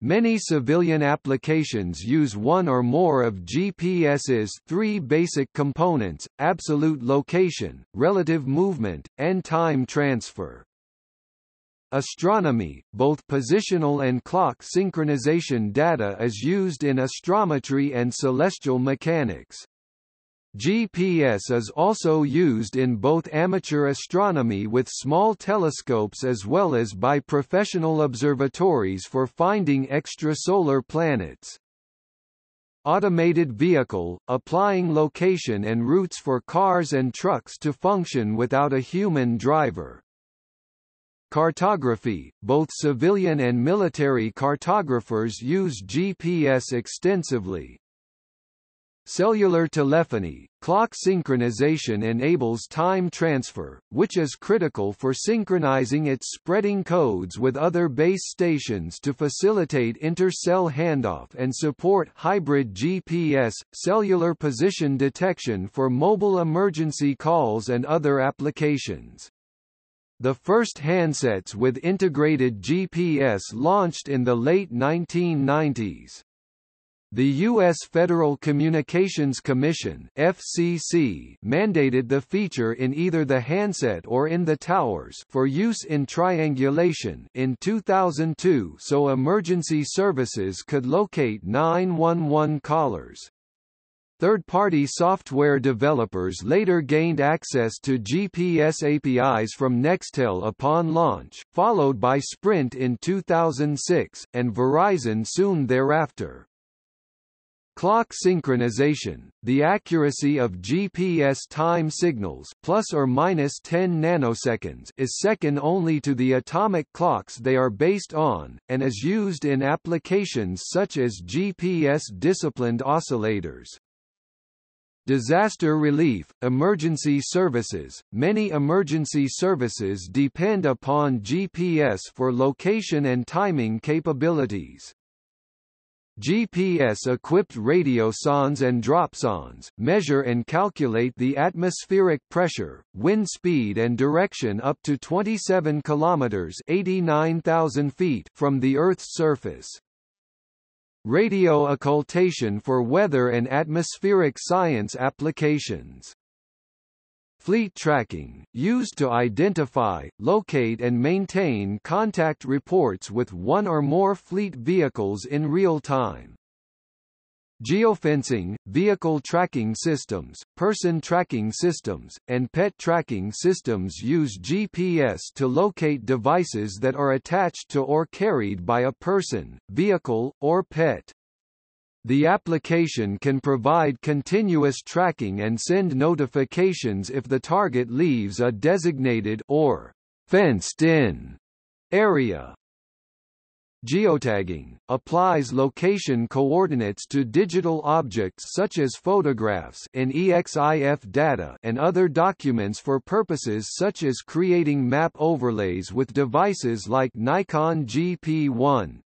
Many civilian applications use one or more of GPS's three basic components: absolute location, relative movement, and time transfer. Astronomy – both positional and clock synchronization data is used in astrometry and celestial mechanics. GPS is also used in both amateur astronomy with small telescopes as well as by professional observatories for finding extrasolar planets. Automated vehicle, applying location and routes for cars and trucks to function without a human driver. Cartography – both civilian and military cartographers use GPS extensively. Cellular telephony – clock synchronization enables time transfer, which is critical for synchronizing its spreading codes with other base stations to facilitate inter-cell handoff and support hybrid GPS, cellular position detection for mobile emergency calls and other applications. The first handsets with integrated GPS launched in the late 1990s. The U.S. Federal Communications Commission (FCC) mandated the feature in either the handset or in the towers for use in triangulation in 2002 so emergency services could locate 911 callers. Third-party software developers later gained access to GPS APIs from Nextel upon launch, followed by Sprint in 2006, and Verizon soon thereafter. Clock synchronization – the accuracy of GPS time signals plus or minus 10 nanoseconds is second only to the atomic clocks they are based on, and is used in applications such as GPS-disciplined oscillators. Disaster relief, emergency services. Many emergency services depend upon GPS for location and timing capabilities. GPS-equipped radiosondes and dropsondes measure and calculate the atmospheric pressure, wind speed and direction up to 27 kilometers (89,000 feet) from the Earth's surface. Radio occultation for weather and atmospheric science applications. Fleet tracking, used to identify, locate and maintain contact reports with one or more fleet vehicles in real time. Geofencing, vehicle tracking systems, person tracking systems, and pet tracking systems use GPS to locate devices that are attached to or carried by a person, vehicle, or pet. The application can provide continuous tracking and send notifications if the target leaves a designated or fenced-in area. Geotagging applies location coordinates to digital objects such as photographs in EXIF data and other documents for purposes such as creating map overlays with devices like Nikon GP1.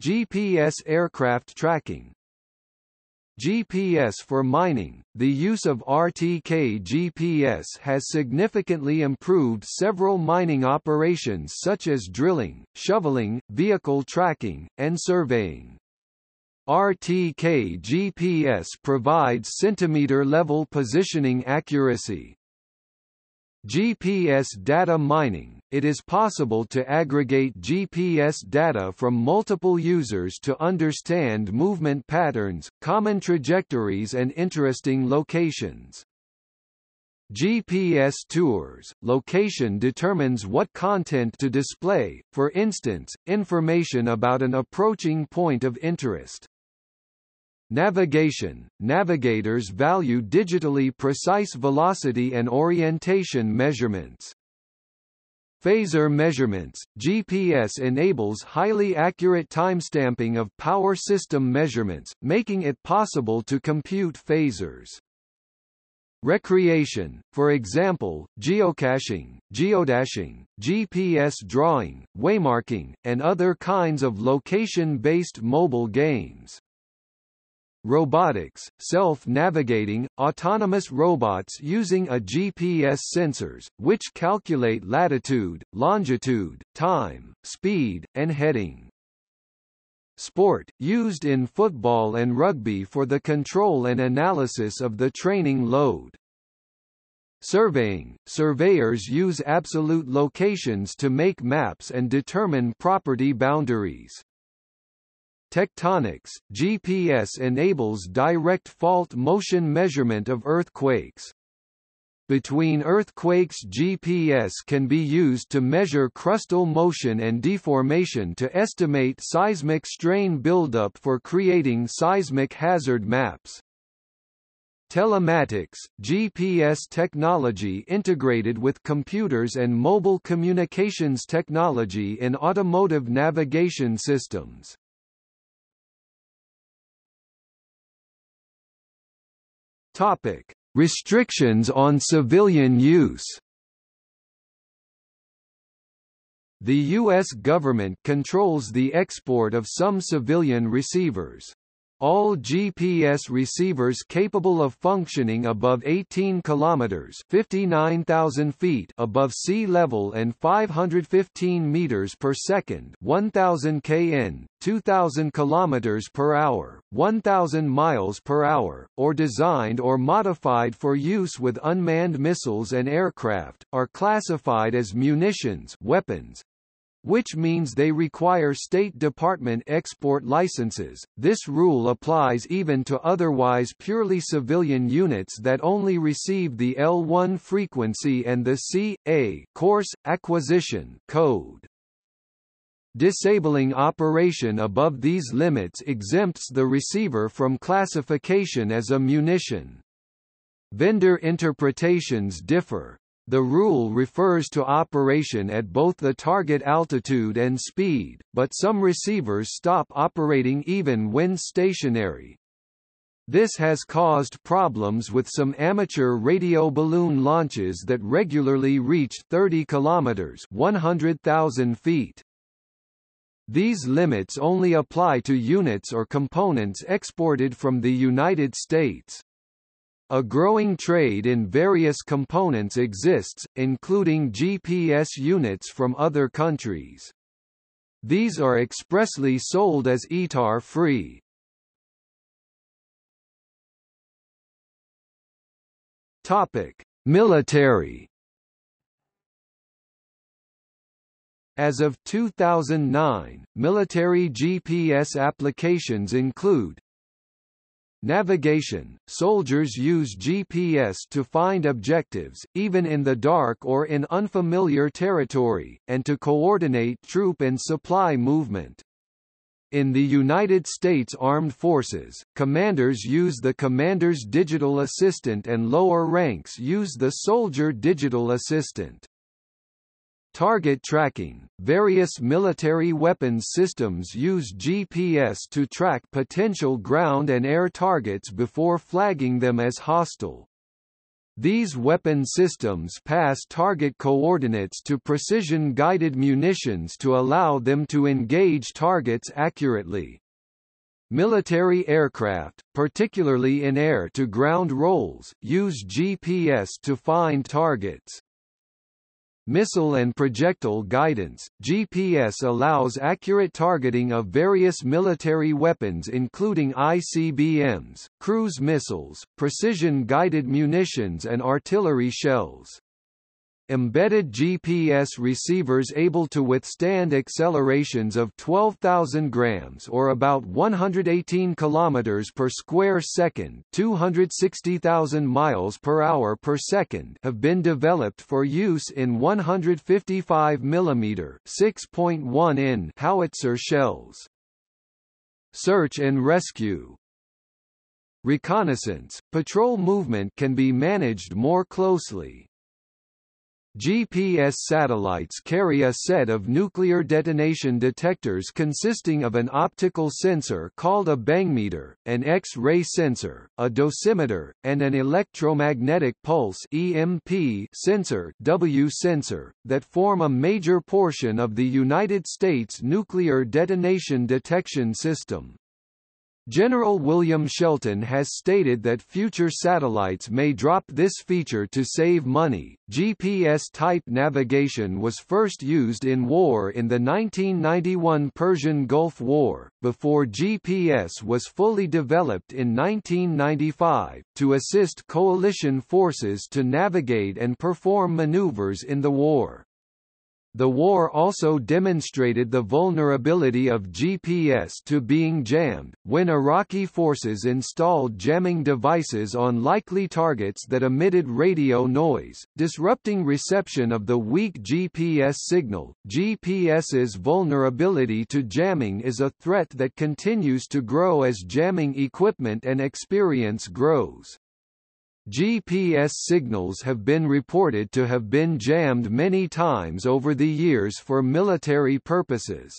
GPS aircraft tracking. GPS for mining. The use of RTK GPS has significantly improved several mining operations such as drilling, shoveling, vehicle tracking, and surveying. RTK GPS provides centimeter-level positioning accuracy. GPS data mining – it is possible to aggregate GPS data from multiple users to understand movement patterns, common trajectories and interesting locations. GPS tours – location determines what content to display, for instance, information about an approaching point of interest. Navigation – navigators value digitally precise velocity and orientation measurements. Phasor measurements. GPS enables highly accurate timestamping of power system measurements, making it possible to compute phasors. Recreation, for example, geocaching, geodashing, GPS drawing, waymarking, and other kinds of location-based mobile games. Robotics, self-navigating, autonomous robots using a GPS sensors, which calculate latitude, longitude, time, speed, and heading. Sport, used in football and rugby for the control and analysis of the training load. Surveying, surveyors use absolute locations to make maps and determine property boundaries. Tectonics, GPS enables direct fault motion measurement of earthquakes. Between earthquakes, GPS can be used to measure crustal motion and deformation to estimate seismic strain buildup for creating seismic hazard maps. Telematics, GPS technology integrated with computers and mobile communications technology in automotive navigation systems. Topic: Restrictions on civilian use. The U.S. government controls the export of some civilian receivers. All GPS receivers capable of functioning above 18 kilometers (59,000 feet) above sea level and 515 meters per second (1,000 kN), 2,000 kilometers per hour, 1,000 miles per hour, or designed or modified for use with unmanned missiles and aircraft, are classified as munitions weapons, which means they require State Department export licenses. This rule applies even to otherwise purely civilian units that only receive the L1 frequency and the C.A. Course Acquisition Code. Disabling operation above these limits exempts the receiver from classification as a munition. Vendor interpretations differ. The rule refers to operation at both the target altitude and speed, but some receivers stop operating even when stationary. This has caused problems with some amateur radio balloon launches that regularly reach 30 kilometers (100,000 feet). These limits only apply to units or components exported from the United States. A growing trade in various components exists, including GPS units from other countries. These are expressly sold as ETAR-free. Topic: Military. As of 2009, military GPS applications include navigation. Soldiers use GPS to find objectives, even in the dark or in unfamiliar territory, and to coordinate troop and supply movement. In the United States Armed Forces, commanders use the commander's digital assistant and lower ranks use the soldier digital assistant. Target tracking. Various military weapons systems use GPS to track potential ground and air targets before flagging them as hostile. These weapon systems pass target coordinates to precision-guided munitions to allow them to engage targets accurately. Military aircraft, particularly in air-to-ground roles, use GPS to find targets. Missile and projectile guidance. GPS allows accurate targeting of various military weapons including ICBMs, cruise missiles, precision-guided munitions and artillery shells. Embedded GPS receivers able to withstand accelerations of 12,000 grams or about 118 kilometers per square second, 260,000 miles per hour per second, have been developed for use in 155 millimeter (6.1 in) howitzer shells. Search and rescue. Reconnaissance, patrol movement can be managed more closely. GPS satellites carry a set of nuclear detonation detectors consisting of an optical sensor called a bangmeter, an X-ray sensor, a dosimeter, and an electromagnetic pulse (EMP) sensor (W sensor) that form a major portion of the United States nuclear detonation detection system. General William Shelton has stated that future satellites may drop this feature to save money. GPS-type navigation was first used in war in the 1991 Persian Gulf War, before GPS was fully developed in 1995, to assist coalition forces to navigate and perform maneuvers in the war. The war also demonstrated the vulnerability of GPS to being jammed, when Iraqi forces installed jamming devices on likely targets that emitted radio noise, disrupting reception of the weak GPS signal. GPS's vulnerability to jamming is a threat that continues to grow as jamming equipment and experience grows. GPS signals have been reported to have been jammed many times over the years for military purposes.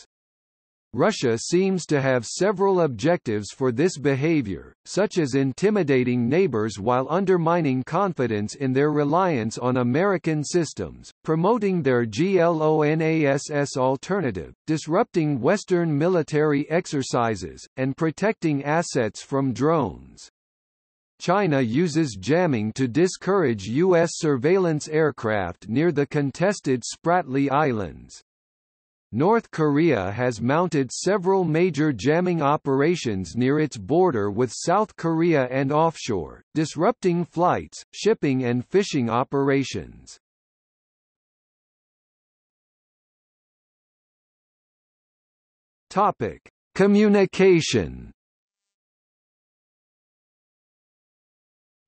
Russia seems to have several objectives for this behavior, such as intimidating neighbors while undermining confidence in their reliance on American systems, promoting their GLONASS alternative, disrupting Western military exercises, and protecting assets from drones. China uses jamming to discourage U.S. surveillance aircraft near the contested Spratly Islands. North Korea has mounted several major jamming operations near its border with South Korea and offshore, disrupting flights, shipping and fishing operations. Topic: Communication.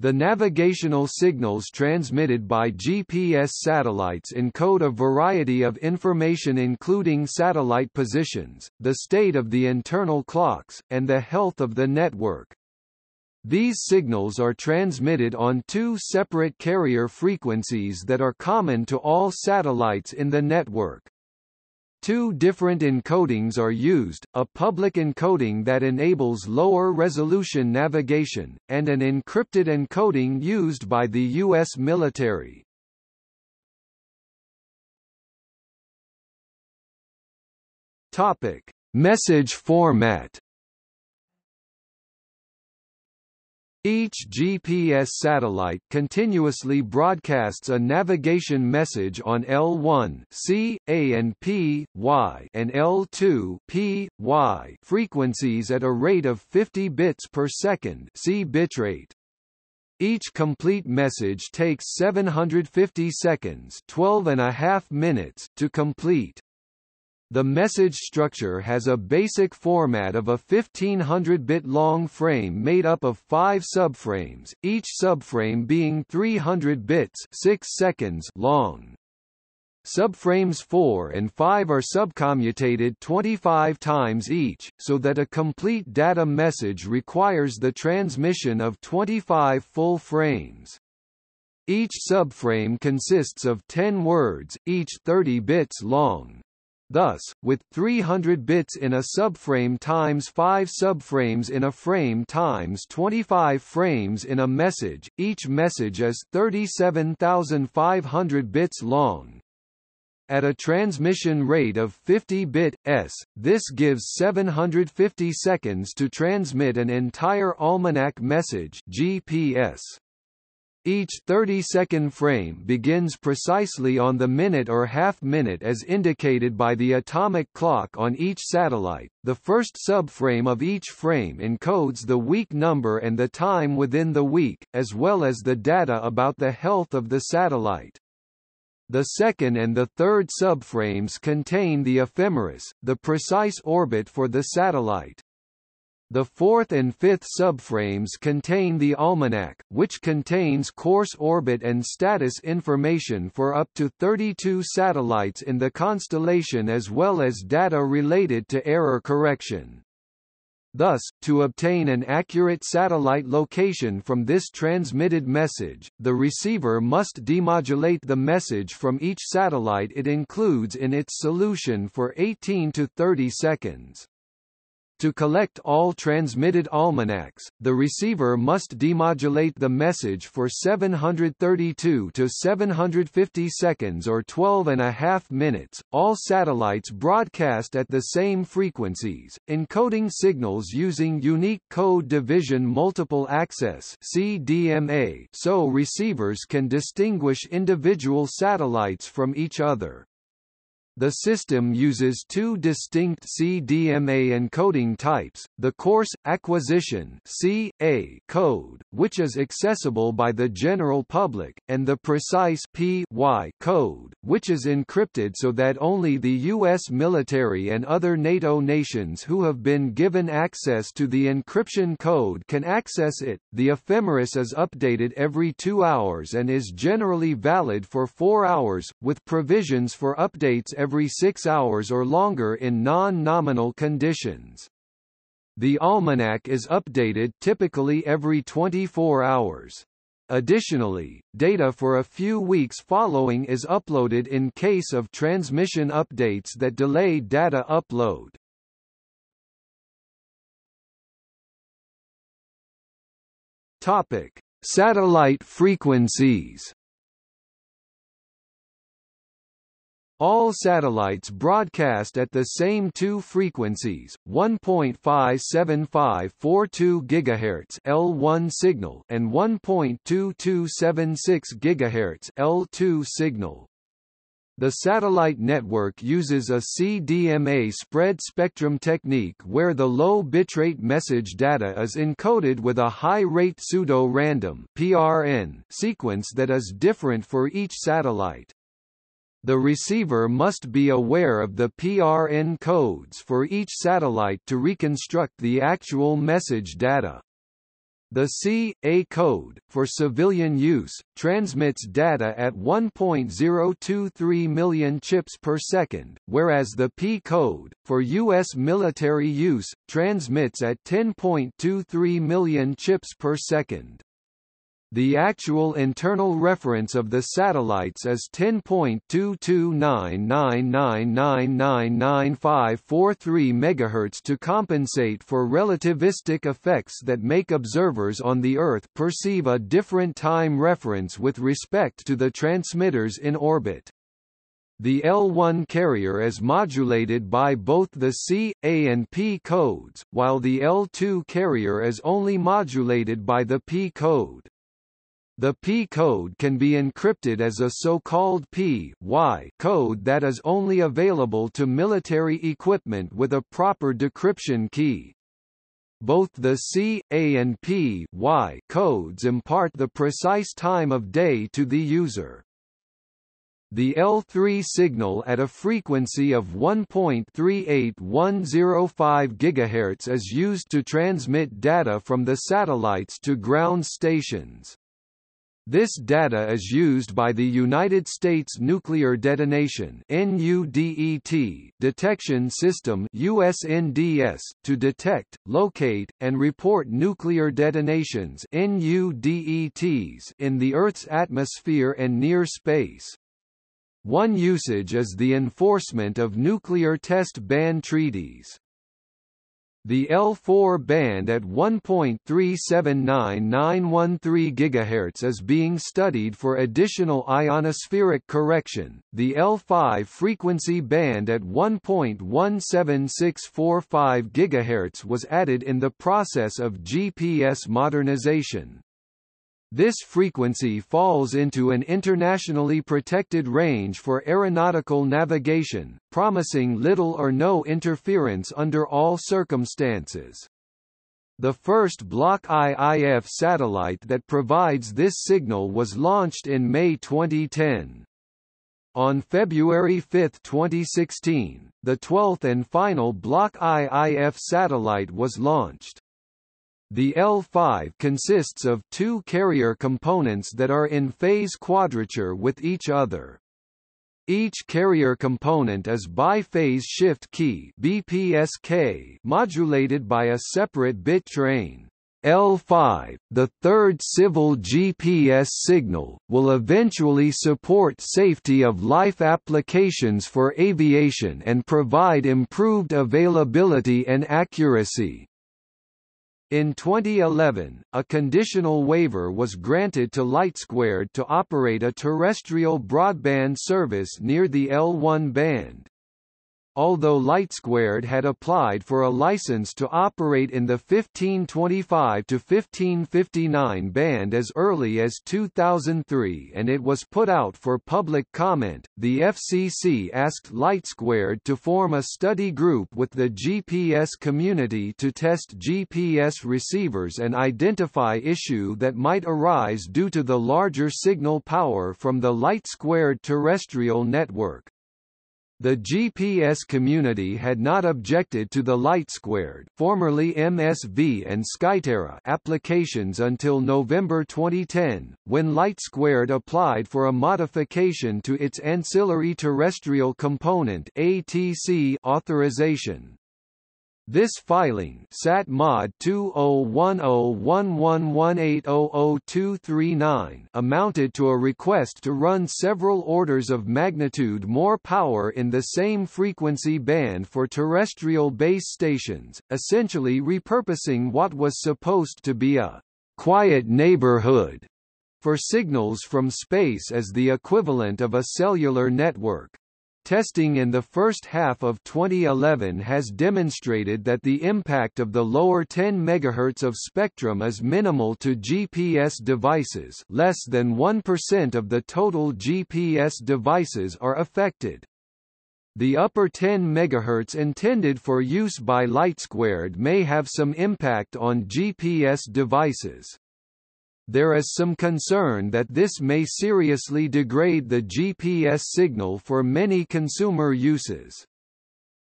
The navigational signals transmitted by GPS satellites encode a variety of information including satellite positions, the state of the internal clocks, and the health of the network. These signals are transmitted on two separate carrier frequencies that are common to all satellites in the network. Two different encodings are used, a public encoding that enables lower resolution navigation, and an encrypted encoding used by the U.S. military. Topic: Message format. Each GPS satellite continuously broadcasts a navigation message on L1 C, A and P, Y and L2 P, Y frequencies at a rate of 50 bits per second (C bitrate). Each complete message takes 750 seconds (12.5 minutes) to complete. The message structure has a basic format of a 1500-bit long frame made up of 5 subframes, each subframe being 300 bits (6 seconds) long. Subframes 4 and 5 are subcommutated 25 times each, so that a complete data message requires the transmission of 25 full frames. Each subframe consists of 10 words, each 30 bits long. Thus, with 300 bits in a subframe times 5 subframes in a frame times 25 frames in a message, each message is 37,500 bits long. At a transmission rate of 50 bits, this gives 750 seconds to transmit an entire almanac message (GPS). Each 30-second frame begins precisely on the minute or half-minute as indicated by the atomic clock on each satellite. The first subframe of each frame encodes the week number and the time within the week, as well as the data about the health of the satellite. The second and the third subframes contain the ephemeris, the precise orbit for the satellite. The fourth and fifth subframes contain the almanac, which contains course orbit and status information for up to 32 satellites in the constellation as well as data related to error correction. Thus, to obtain an accurate satellite location from this transmitted message, the receiver must demodulate the message from each satellite it includes in its solution for 18 to 30 seconds. To collect all transmitted almanacs, the receiver must demodulate the message for 732 to 750 seconds or 12.5 minutes. All satellites broadcast at the same frequencies, encoding signals using unique code division multiple access (CDMA), so receivers can distinguish individual satellites from each other. The system uses two distinct CDMA encoding types, the Coarse Acquisition (CA) code, which is accessible by the general public, and the Precise (PY) code, which is encrypted so that only the U.S. military and other NATO nations who have been given access to the encryption code can access it. The ephemeris is updated every 2 hours and is generally valid for 4 hours, with provisions for updates every 6 hours or longer in non-nominal conditions. The almanac is updated typically every 24 hours. Additionally, data for a few weeks following is uploaded in case of transmission updates that delay data upload. Topic: Satellite frequencies. All satellites broadcast at the same two frequencies, 1.57542 GHz L1 signal and 1.2276 GHz L2 signal. The satellite network uses a CDMA spread spectrum technique where the low bitrate message data is encoded with a high-rate pseudo-random (PRN) sequence that is different for each satellite. The receiver must be aware of the PRN codes for each satellite to reconstruct the actual message data. The CA code, for civilian use, transmits data at 1.023 million chips per second, whereas the P code, for U.S. military use, transmits at 10.23 million chips per second. The actual internal reference of the satellites is 10.22999999543 MHz to compensate for relativistic effects that make observers on the Earth perceive a different time reference with respect to the transmitters in orbit. The L1 carrier is modulated by both the C, A and P codes, while the L2 carrier is only modulated by the P code. The P code can be encrypted as a so-called PY code that is only available to military equipment with a proper decryption key. Both the C, A and PY codes impart the precise time of day to the user. The L3 signal at a frequency of 1.38105 GHz is used to transmit data from the satellites to ground stations. This data is used by the United States Nuclear Detonation Detection System (USNDS) to detect, locate, and report nuclear detonations (NUDETs) in the Earth's atmosphere and near space. One usage is the enforcement of nuclear test ban treaties. The L4 band at 1.379913 GHz is being studied for additional ionospheric correction, the L5 frequency band at 1.17645 GHz was added in the process of GPS modernization. This frequency falls into an internationally protected range for aeronautical navigation, promising little or no interference under all circumstances. The first Block IIF satellite that provides this signal was launched in May 2010. On February 5, 2016, the 12th and final Block IIF satellite was launched. The L5 consists of two carrier components that are in phase quadrature with each other. Each carrier component is bi-phase shift key (BPSK) modulated by a separate bit train. L5, the third civil GPS signal, will eventually support safety of life applications for aviation and provide improved availability and accuracy. In 2011, a conditional waiver was granted to LightSquared to operate a terrestrial broadband service near the L1 band. Although LightSquared had applied for a license to operate in the 1525 to 1559 band as early as 2003 and it was put out for public comment, the FCC asked LightSquared to form a study group with the GPS community to test GPS receivers and identify issues that might arise due to the larger signal power from the LightSquared terrestrial network. The GPS community had not objected to the LightSquared, formerly MSV and SkyTerra, applications until November 2010, when LightSquared applied for a modification to its Ancillary Terrestrial Component (ATC) authorization. This filing SAT Mod 20101118000239 amounted to a request to run several orders of magnitude more power in the same frequency band for terrestrial base stations, essentially repurposing what was supposed to be a quiet neighborhood for signals from space as the equivalent of a cellular network. Testing in the first half of 2011 has demonstrated that the impact of the lower 10 MHz of spectrum is minimal to GPS devices. Less than 1% of the total GPS devices are affected. The upper 10 MHz intended for use by LightSquared may have some impact on GPS devices. There is some concern that this may seriously degrade the GPS signal for many consumer uses.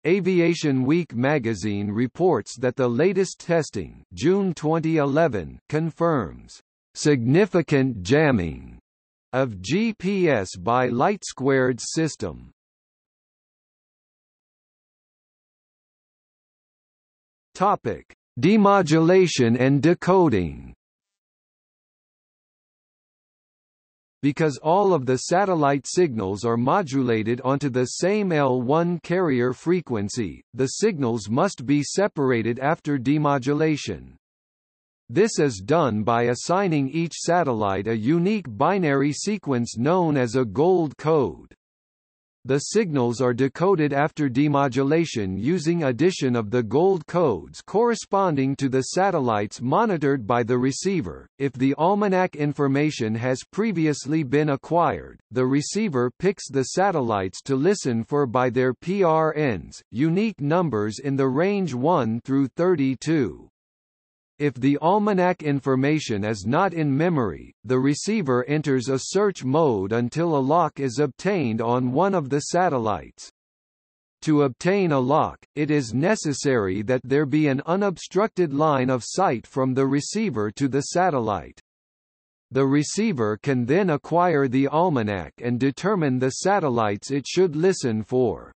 Aviation Week magazine reports that the latest testing, June 2011, confirms significant jamming of GPS by LightSquared's system. Topic: Demodulation and decoding. Because all of the satellite signals are modulated onto the same L1 carrier frequency, the signals must be separated after demodulation. This is done by assigning each satellite a unique binary sequence known as a gold code. The signals are decoded after demodulation using addition of the gold codes corresponding to the satellites monitored by the receiver. If the almanac information has previously been acquired, the receiver picks the satellites to listen for by their PRNs, unique numbers in the range 1 through 32. If the almanac information is not in memory, the receiver enters a search mode until a lock is obtained on one of the satellites. To obtain a lock, it is necessary that there be an unobstructed line of sight from the receiver to the satellite. The receiver can then acquire the almanac and determine the satellites it should listen for.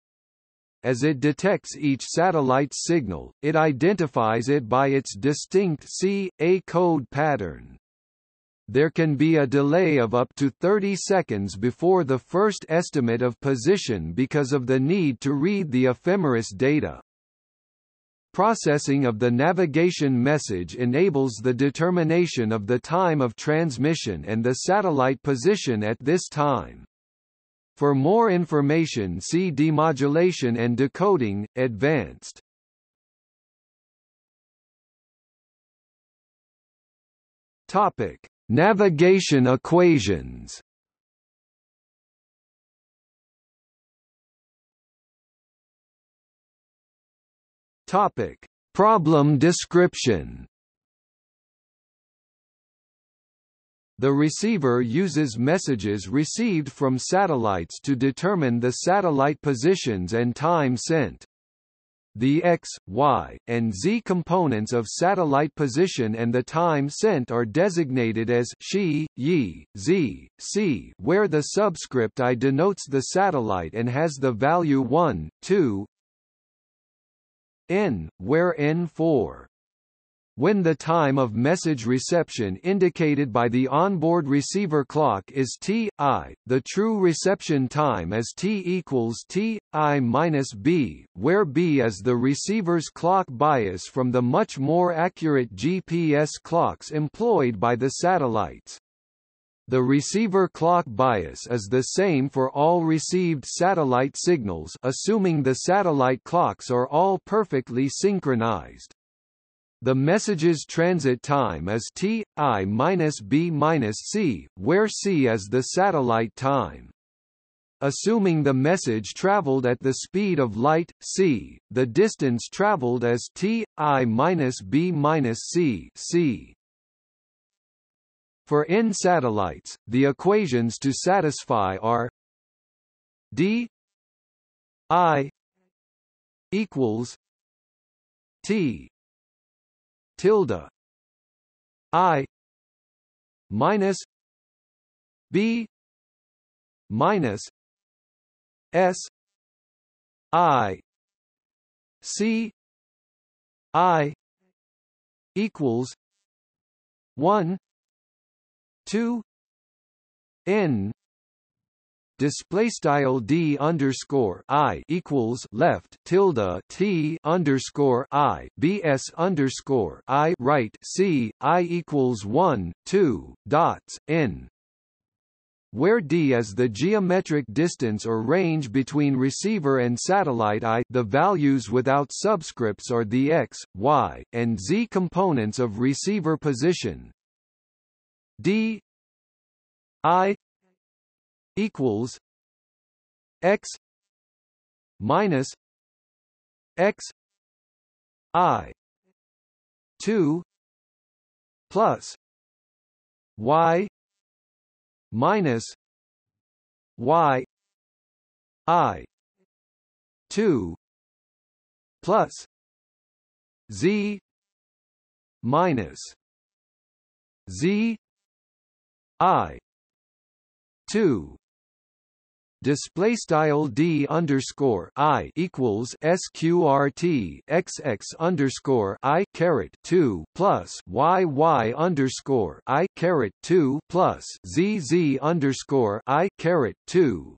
As it detects each satellite's signal, it identifies it by its distinct C/A code pattern. There can be a delay of up to 30 seconds before the first estimate of position because of the need to read the ephemeris data. Processing of the navigation message enables the determination of the time of transmission and the satellite position at this time. For more information, see Demodulation and Decoding, Advanced. Topic: Navigation equations. Topic: Problem description. The receiver uses messages received from satellites to determine the satellite positions and time sent. The X, Y, and Z components of satellite position and the time sent are designated as xi, yi, z, c, where the subscript I denotes the satellite and has the value 1, 2, n, where n4. When the time of message reception indicated by the onboard receiver clock is T, I, the true reception time is T equals T, I minus B, where B is the receiver's clock bias from the much more accurate GPS clocks employed by the satellites. The receiver clock bias is the same for all received satellite signals, assuming the satellite clocks are all perfectly synchronized. The message's transit time is T, I minus B minus C, where C is the satellite time. Assuming the message traveled at the speed of light, C, the distance traveled is T, I minus B minus C, C. For N satellites, the equations to satisfy are D I equals T tilde I minus B minus S I C I equals 1 2 N display style D underscore I equals left tilde T underscore I BS underscore I right C I equals 1 2 dots N, where D is the geometric distance or range between receiver and satellite I. The values without subscripts are the X, Y, and Z components of receiver position. D I equals X minus X I 2 plus Y minus Y I 2 plus Z minus Z I 2. Display style D underscore I equals SQRT XX underscore I caret 2 plus YY underscore I caret 2 plus ZZ underscore I caret 2.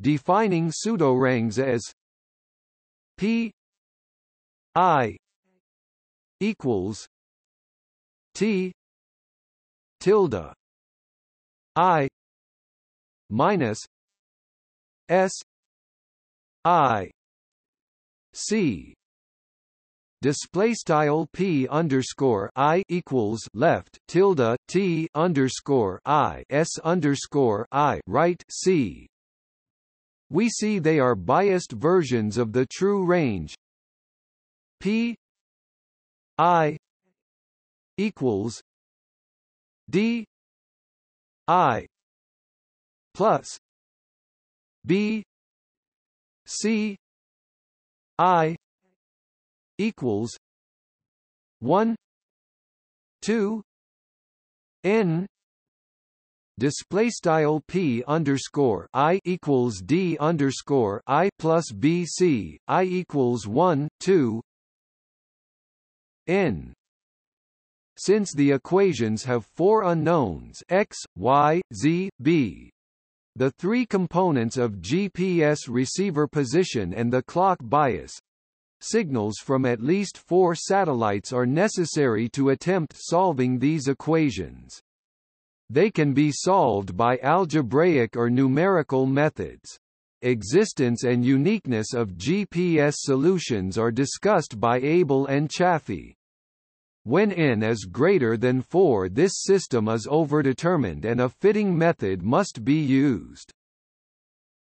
Defining pseudorangs as P I equals T tilde I minus S I C display style P underscore I equals left tilde T underscore I S underscore I right C. We see they are biased versions of the true range P I equals D I plus B C I equals 1 2 N display style P underscore I equals D underscore I plus B C I equals 1 2 N. Since the equations have four unknowns x, y, z, b, the three components of GPS receiver position and the clock bias, signals from at least four satellites are necessary to attempt solving these equations. They can be solved by algebraic or numerical methods. Existence and uniqueness of GPS solutions are discussed by Abel and Chaffee. When n is greater than 4, this system is overdetermined and a fitting method must be used.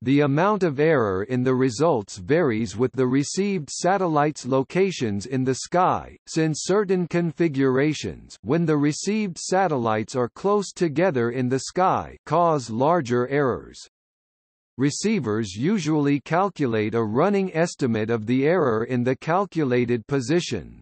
The amount of error in the results varies with the received satellite's locations in the sky, since certain configurations when the received satellites are close together in the sky cause larger errors. Receivers usually calculate a running estimate of the error in the calculated position.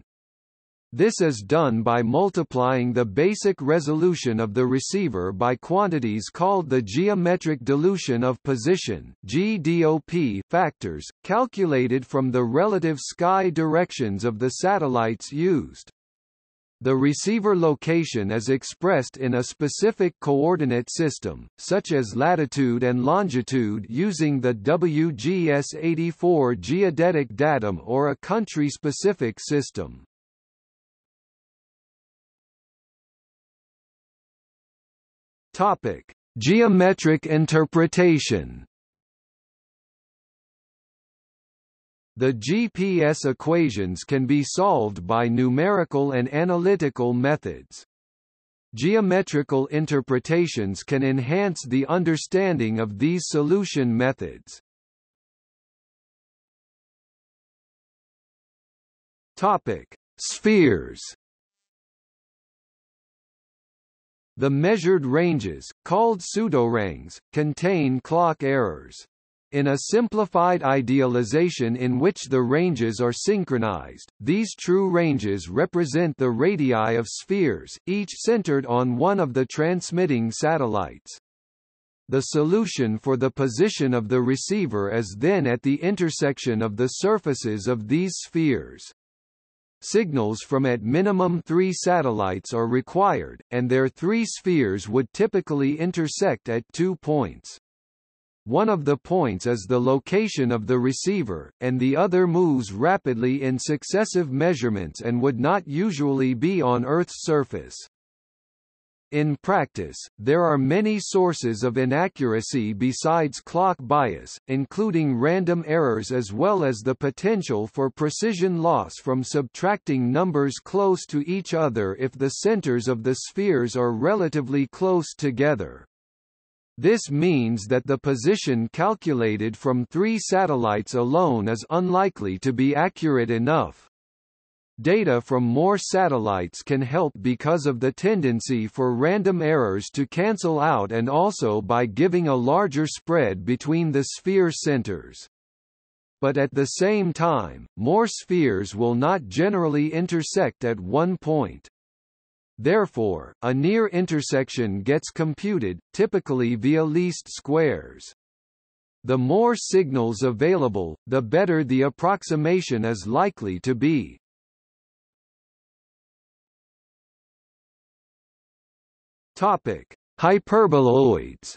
This is done by multiplying the basic resolution of the receiver by quantities called the geometric dilution of position (GDOP) factors, calculated from the relative sky directions of the satellites used. The receiver location is expressed in a specific coordinate system, such as latitude and longitude, using the WGS-84 geodetic datum or a country-specific system. Topic: Geometric interpretation. The GPS equations can be solved by numerical and analytical methods. Geometrical interpretations can enhance the understanding of these solution methods. Topic: Spheres. The measured ranges, called pseudorangs, contain clock errors. In a simplified idealization in which the ranges are synchronized, these true ranges represent the radii of spheres, each centered on one of the transmitting satellites. The solution for the position of the receiver is then at the intersection of the surfaces of these spheres. Signals from at minimum 3 satellites are required, and their 3 spheres would typically intersect at 2 points. One of the points is the location of the receiver, and the other moves rapidly in successive measurements and would not usually be on Earth's surface. In practice, there are many sources of inaccuracy besides clock bias, including random errors as well as the potential for precision loss from subtracting numbers close to each other if the centers of the spheres are relatively close together. This means that the position calculated from 3 satellites alone is unlikely to be accurate enough. Data from more satellites can help because of the tendency for random errors to cancel out and also by giving a larger spread between the sphere centers. But at the same time, more spheres will not generally intersect at one point. Therefore, a near intersection gets computed, typically via least squares. The more signals available, the better the approximation is likely to be. Topic: Hyperboloids.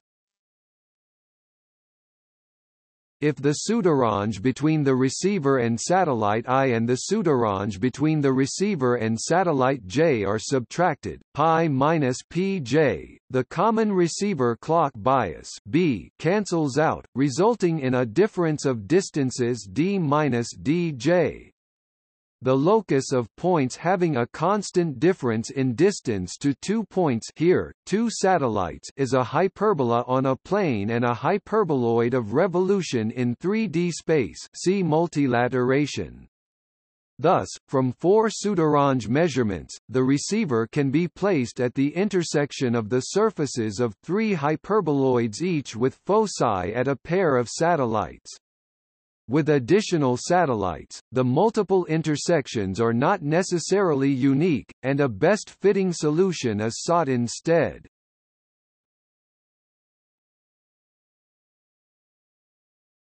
If the pseudorange between the receiver and satellite I and the pseudorange between the receiver and satellite J are subtracted, pi minus pj, the common receiver clock bias B cancels out, resulting in a difference of distances d minus dj. The locus of points having a constant difference in distance to 2 points here, 2 satellites is a hyperbola on a plane and a hyperboloid of revolution in 3D space, see multilateration. Thus, from 4 pseudorange measurements, the receiver can be placed at the intersection of the surfaces of 3 hyperboloids each with foci at a pair of satellites. With additional satellites, the multiple intersections are not necessarily unique, and a best-fitting solution is sought instead.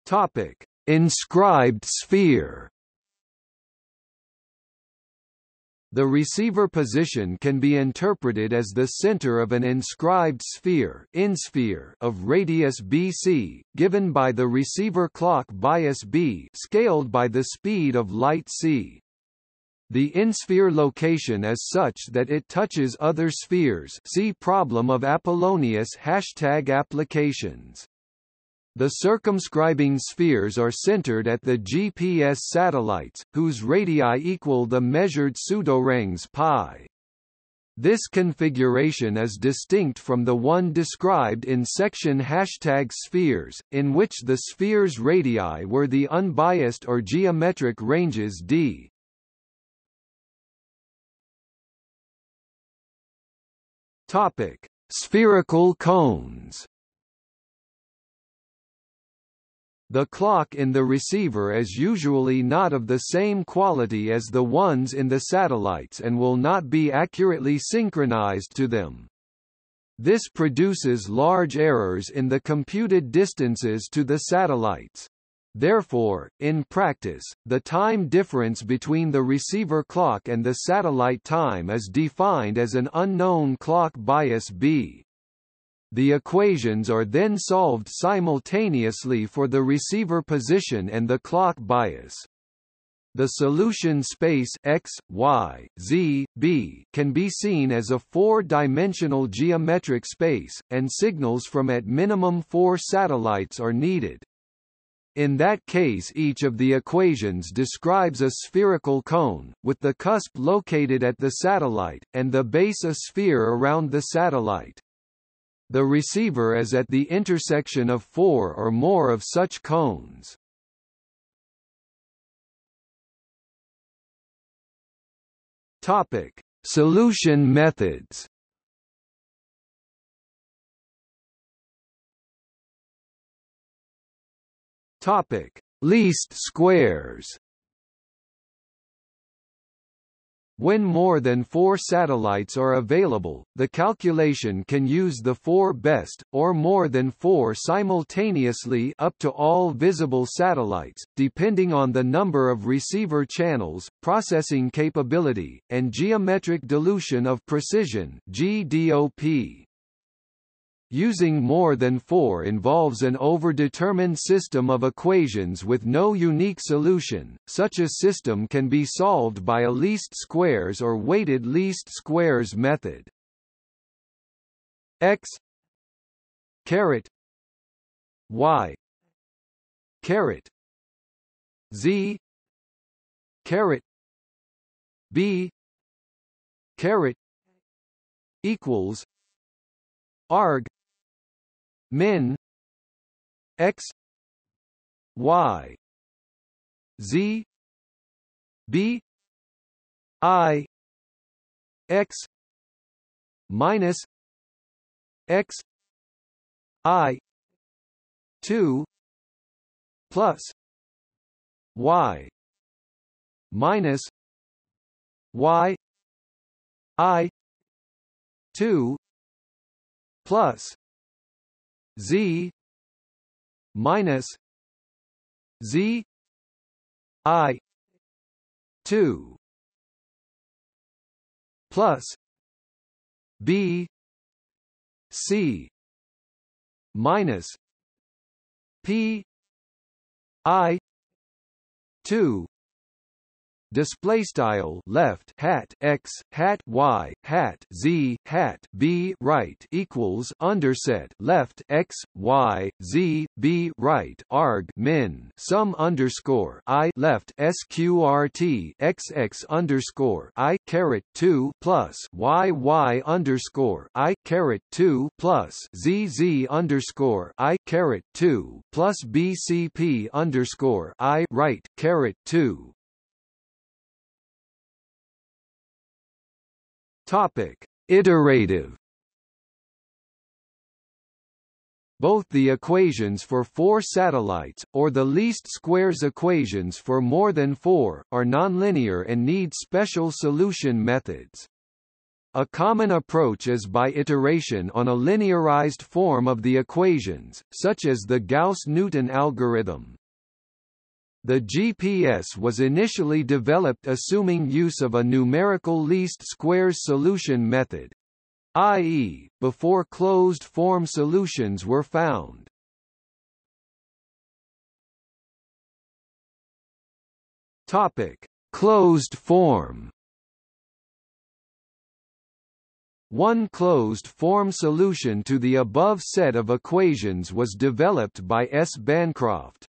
Topic: Inscribed sphere. The receiver position can be interpreted as the center of an inscribed sphere of radius BC, given by the receiver clock bias B scaled by the speed of light c. The insphere location is such that it touches other spheres, see problem of Apollonius #applications. The circumscribing spheres are centered at the GPS satellites, whose radii equal the measured pseudorangs pi. This configuration is distinct from the one described in section #spheres, in which the spheres' radii were the unbiased or geometric ranges d. Topic: Spherical cones. The clock in the receiver is usually not of the same quality as the ones in the satellites and will not be accurately synchronized to them. This produces large errors in the computed distances to the satellites. Therefore, in practice, the time difference between the receiver clock and the satellite time is defined as an unknown clock bias B. The equations are then solved simultaneously for the receiver position and the clock bias. The solution space X, Y, Z, B can be seen as a four-dimensional geometric space, and signals from at minimum 4 satellites are needed. In that case, each of the equations describes a spherical cone, with the cusp located at the satellite, and the base a sphere around the satellite. The receiver is at the intersection of 4 or more of such cones. Topic: Solution methods. Topic: Least squares. When more than 4 satellites are available, the calculation can use the 4 best, or more than 4 simultaneously up to all visible satellites, depending on the number of receiver channels, processing capability, and geometric dilution of precision (GDOP). Using more than 4 involves an overdetermined system of equations with no unique solution. Such a system can be solved by a least squares or weighted least squares method. X caret Y caret Z caret B caret equals arg min X Y Z B I X minus X I 2 plus Y minus Y I 2 plus Z minus Z I 2 plus B C minus P I 2 Display style left hat X hat Y hat Z hat B right equals underset left X Y Z B right arg min sum underscore I left sqrt XX underscore I caret 2 plus YY underscore I caret 2 plus ZZ underscore I caret 2 plus BCP underscore I right caret 2. Topic: Iterative. Both the equations for 4 satellites, or the least squares equations for more than 4, are nonlinear and need special solution methods. A common approach is by iteration on a linearized form of the equations, such as the Gauss-Newton algorithm. The GPS was initially developed assuming use of a numerical least squares solution method, i.e., before closed-form solutions were found. Topic: Closed form. One closed-form solution to the above set of equations was developed by S. Bancroft.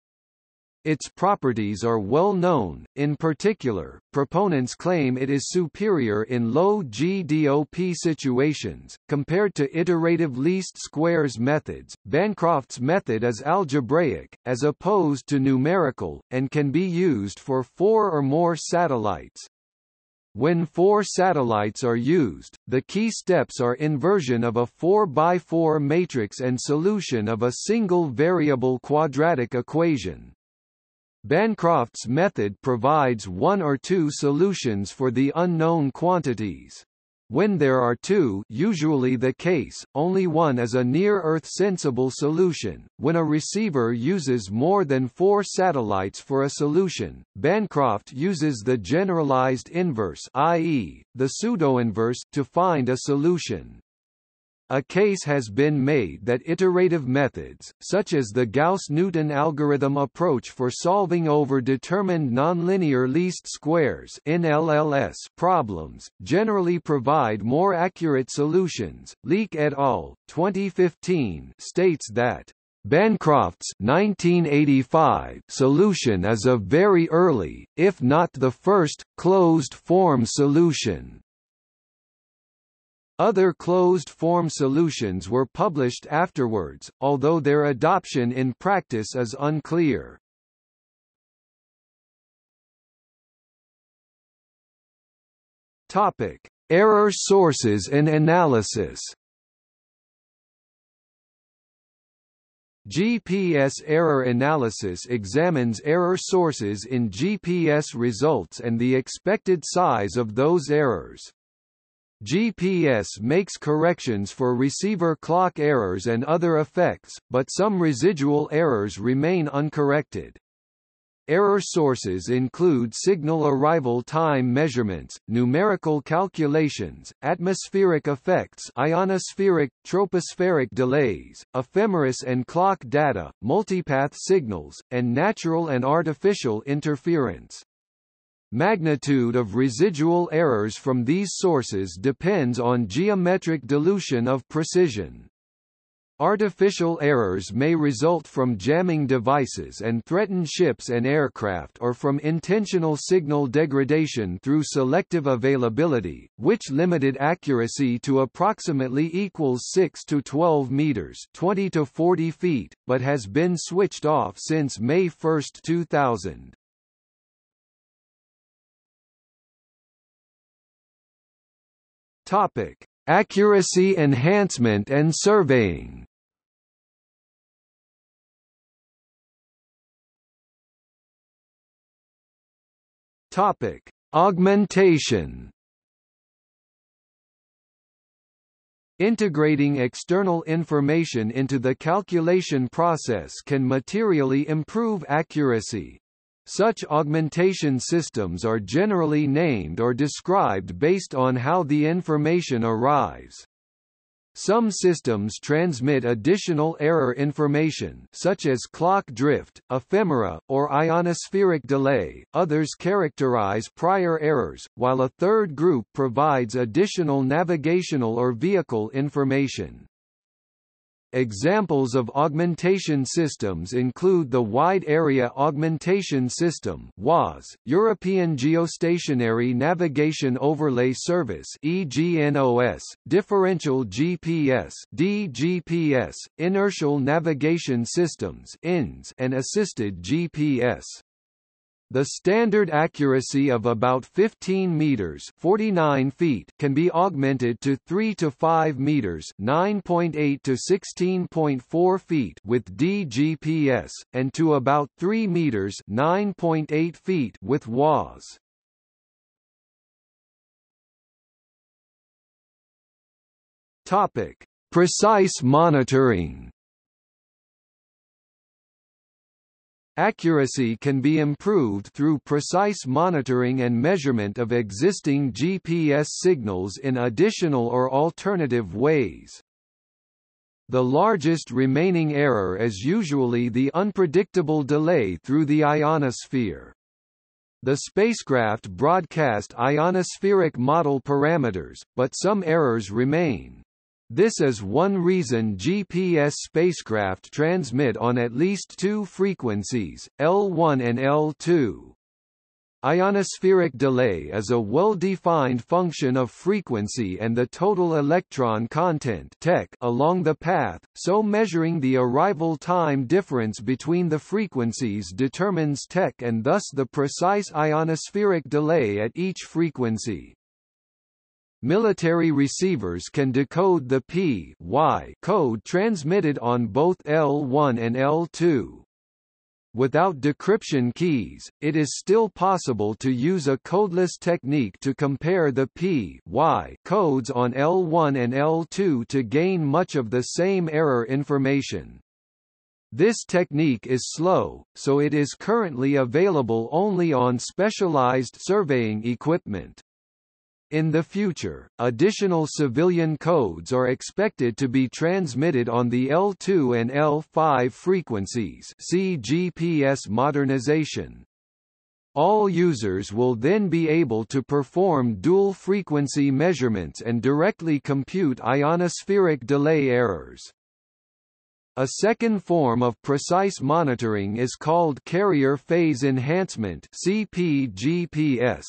Its properties are well known. In particular, proponents claim it is superior in low GDOP situations compared to iterative least squares methods. Bancroft's method is algebraic as opposed to numerical and can be used for 4 or more satellites. When four satellites are used, the key steps are inversion of a 4x4 matrix and solution of a single variable quadratic equation. Bancroft's method provides one or two solutions for the unknown quantities. When there are two, usually the case, only one is a near-Earth sensible solution. When a receiver uses more than four satellites for a solution, Bancroft uses the generalized inverse, i.e., the pseudoinverse, to find a solution. A case has been made that iterative methods, such as the Gauss-Newton algorithm approach for solving over-determined nonlinear least squares (NLLS) problems, generally provide more accurate solutions. Leake et al. 2015 states that Bancroft's 1985 solution is a very early, if not the first, closed-form solution. Other closed-form solutions were published afterwards, although their adoption in practice is unclear. Topic: Error sources and analysis. GPS error analysis examines error sources in GPS results and the expected size of those errors. GPS makes corrections for receiver clock errors and other effects, but some residual errors remain uncorrected. Error sources include signal arrival time measurements, numerical calculations, atmospheric effects, ionospheric, tropospheric delays, ephemeris and clock data, multipath signals, and natural and artificial interference. Magnitude of residual errors from these sources depends on geometric dilution of precision. Artificial errors may result from jamming devices and threaten ships and aircraft or from intentional signal degradation through selective availability, which limited accuracy to approximately equals 6 to 12 meters, 20 to 40 feet, but has been switched off since May 1, 2000. Topic: Accuracy enhancement and surveying. Topic: Augmentation. Integrating external information into the calculation process can materially improve accuracy. Such augmentation systems are generally named or described based on how the information arrives. Some systems transmit additional error information, such as clock drift, ephemera, or ionospheric delay, others characterize prior errors, while a third group provides additional navigational or vehicle information. Examples of augmentation systems include the Wide Area Augmentation System (WAS), European Geostationary Navigation Overlay Service (EGNOS), Differential GPS (DGPS), Inertial Navigation Systems (INS), and Assisted GPS. The standard accuracy of about 15 meters (49 feet) can be augmented to 3 to 5 meters (9.8 to 16.4 feet) with DGPS, and to about 3 meters (9.8 feet) with WAS. Topic: Precise monitoring. Accuracy can be improved through precise monitoring and measurement of existing GPS signals in additional or alternative ways. The largest remaining error is usually the unpredictable delay through the ionosphere. The spacecraft broadcast ionospheric model parameters, but some errors remain. This is one reason GPS spacecraft transmit on at least two frequencies, L1 and L2. Ionospheric delay is a well-defined function of frequency and the total electron content along the path, so measuring the arrival time difference between the frequencies determines TEC and thus the precise ionospheric delay at each frequency. Military receivers can decode the P/Y code transmitted on both L1 and L2. Without decryption keys, it is still possible to use a codeless technique to compare the P/Y codes on L1 and L2 to gain much of the same error information. This technique is slow, so it is currently available only on specialized surveying equipment. In the future, additional civilian codes are expected to be transmitted on the L2 and L5 frequencies. See GPS modernization. All users will then be able to perform dual frequency measurements and directly compute ionospheric delay errors. A second form of precise monitoring is called carrier phase enhancement (CPGPS).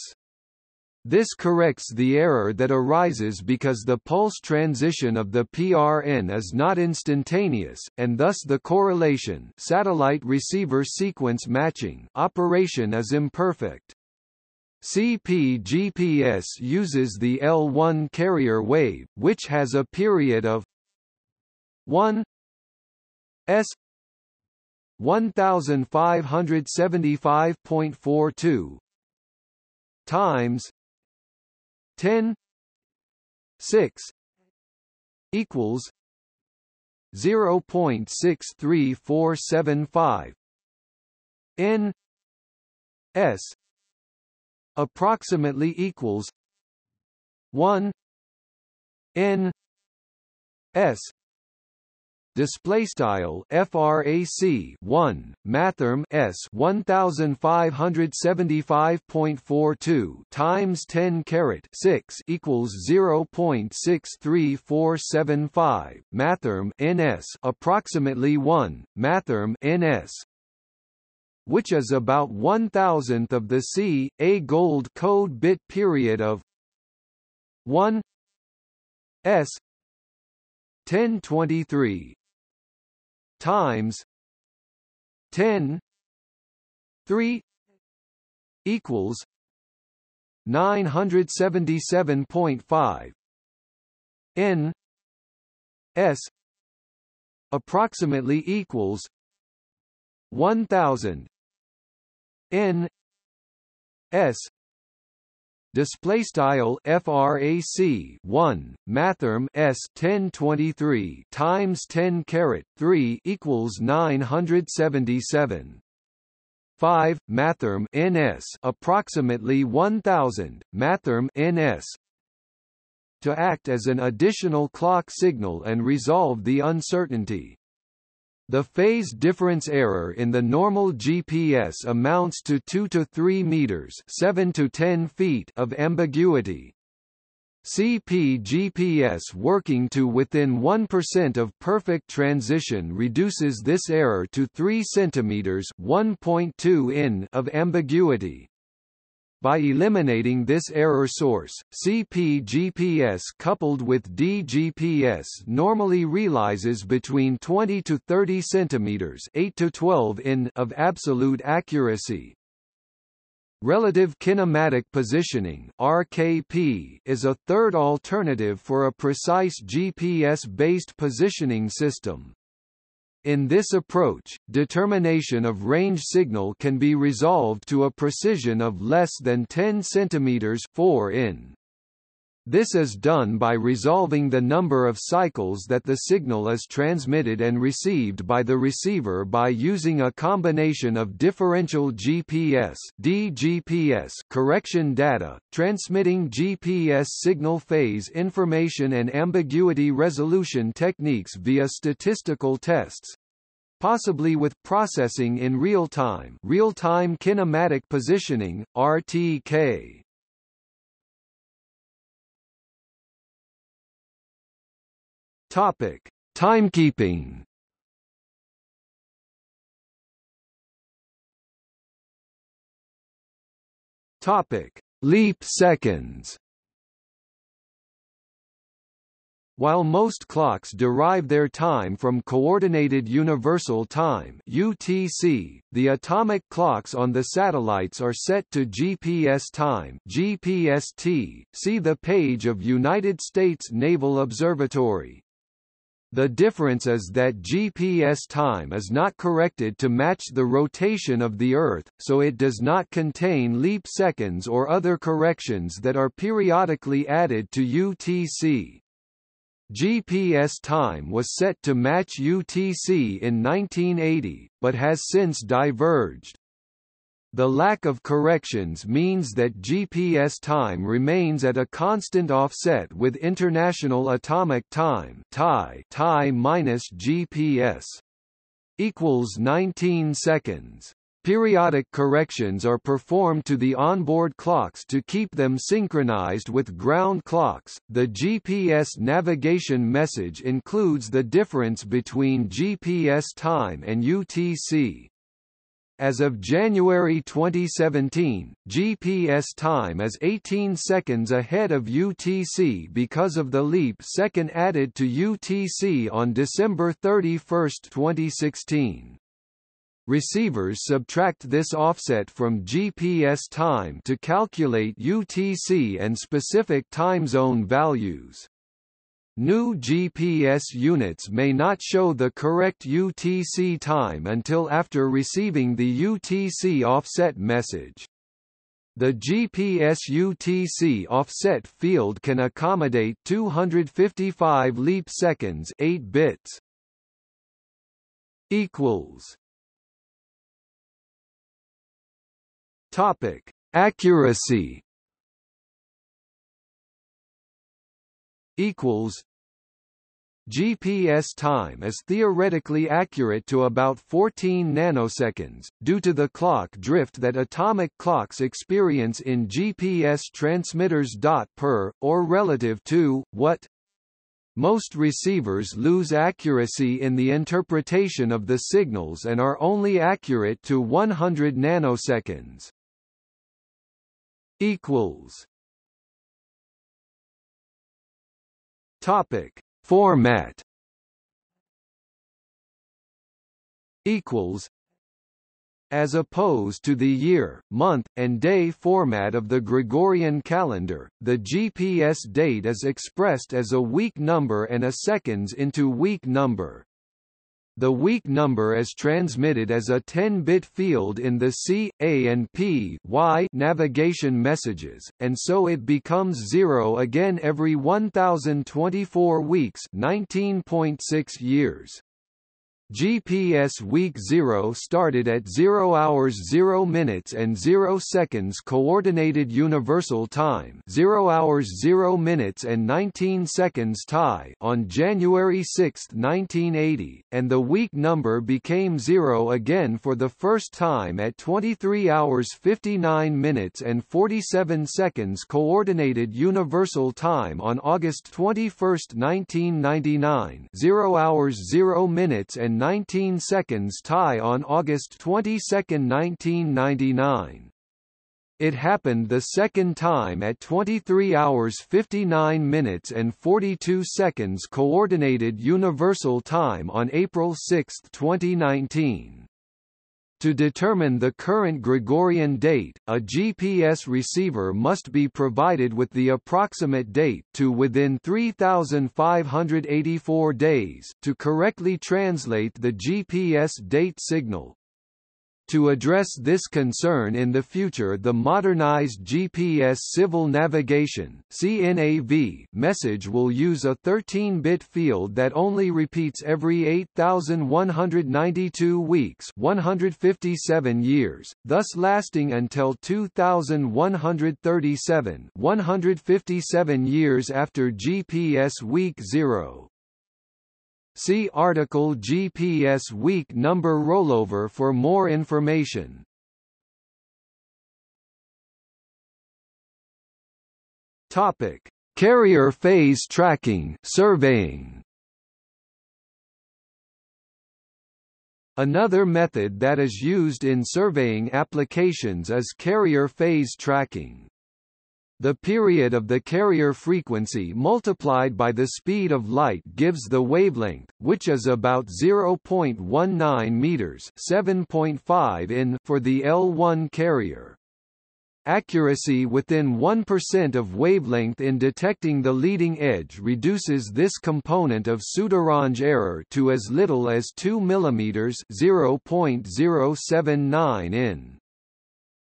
This corrects the error that arises because the pulse transition of the PRN is not instantaneous, and thus the correlation satellite receiver sequence matching operation is imperfect. CPGPS uses the L1 carrier wave, which has a period of 1,575.42 times 10^6 equals 0.63475 N S approximately equals 1 N S. Display style frac 1 mathrm s 1575.42 times 10^6 equals 0.63475 mathrm ns approximately 1 mathrm ns, which is about 1,000th of the C/A gold code bit period of 1 S 1023 times 10^3 equals 977.5 N S approximately equals 1,000 N S. Display style frac 1 mathrm s 1023 times 10^3 equals 977.5 mathrm ns approximately 1,000 mathrm ns, to act as an additional clock signal and resolve the uncertainty. The phase difference error in the normal GPS amounts to 2 to 3 meters, 7 to 10 feet of ambiguity. CPGPS working to within 1% of perfect transition reduces this error to 3 centimeters, 1.2 in of ambiguity. By eliminating this error source, CPGPS coupled with DGPS normally realizes between 20 to 30 centimeters, 8 to 12 in of absolute accuracy. Relative kinematic positioning (RKP) is a third alternative for a precise GPS-based positioning system. In this approach, determination of range signal can be resolved to a precision of less than 10 cm 4 in. This is done by resolving the number of cycles that the signal is transmitted and received by the receiver by using a combination of differential GPS (DGPS) correction data, transmitting GPS signal phase information and ambiguity resolution techniques via statistical tests, possibly with processing in real-time (real-time kinematic positioning, RTK). Topic: Timekeeping. Leap seconds. While most clocks derive their time from Coordinated Universal Time (UTC), the atomic clocks on the satellites are set to GPS time (GPST). See the page of United States Naval Observatory. The difference is that GPS time is not corrected to match the rotation of the Earth, so it does not contain leap seconds or other corrections that are periodically added to UTC. GPS time was set to match UTC in 1980, but has since diverged. The lack of corrections means that GPS time remains at a constant offset with International Atomic Time (TAI) minus GPS equals 19 seconds. Periodic corrections are performed to the onboard clocks to keep them synchronized with ground clocks. The GPS navigation message includes the difference between GPS time and UTC. As of January 2017, GPS time is 18 seconds ahead of UTC because of the leap second added to UTC on December 31, 2016. Receivers subtract this offset from GPS time to calculate UTC and specific time zone values. New GPS units may not show the correct UTC time until after receiving the UTC offset message. The GPS UTC offset field can accommodate 255 leap seconds, 8 bits. Topic: Accuracy. GPS time is theoretically accurate to about 14 nanoseconds, due to the clock drift that atomic clocks experience in GPS transmitters. Per, or relative to, what? Most receivers lose accuracy in the interpretation of the signals and are only accurate to 100 nanoseconds. Topic: Format. As opposed to the year, month, and day format of the Gregorian calendar, the GPS date is expressed as a week number and a seconds into week number. The week number is transmitted as a 10-bit field in the C, A and P Y navigation messages, and so it becomes 0 again every 1024 weeks, 19.6 years. GPS Week 0 started at 0 hours 0 minutes and 0 seconds Coordinated Universal Time 0 hours 0 minutes and 19 seconds TAI on January 6, 1980, and the week number became 0 again for the first time at 23 hours 59 minutes and 47 seconds Coordinated Universal Time on August 21, 1999 0 hours 0 minutes and 19 seconds TAI on August 22, 1999. It happened the second time at 23 hours 59 minutes and 42 seconds Coordinated Universal Time on April 6, 2019. To determine the current Gregorian date, a GPS receiver must be provided with the approximate date to within 3,584 days to correctly translate the GPS date signal. To address this concern in the future, the modernized GPS Civil Navigation (CNAV) message will use a 13-bit field that only repeats every 8,192 weeks (157 years), thus lasting until 2137 (157 years) after GPS Week 0. See article GPS Week Number Rollover for more information. Topic: Carrier phase tracking surveying. Another method that is used in surveying applications is carrier phase tracking. The period of the carrier frequency multiplied by the speed of light gives the wavelength, which is about 0.19 meters (7.5 in) for the L1 carrier. Accuracy within 1% of wavelength in detecting the leading edge reduces this component of Soudange error to as little as 2 mm (0.079 in).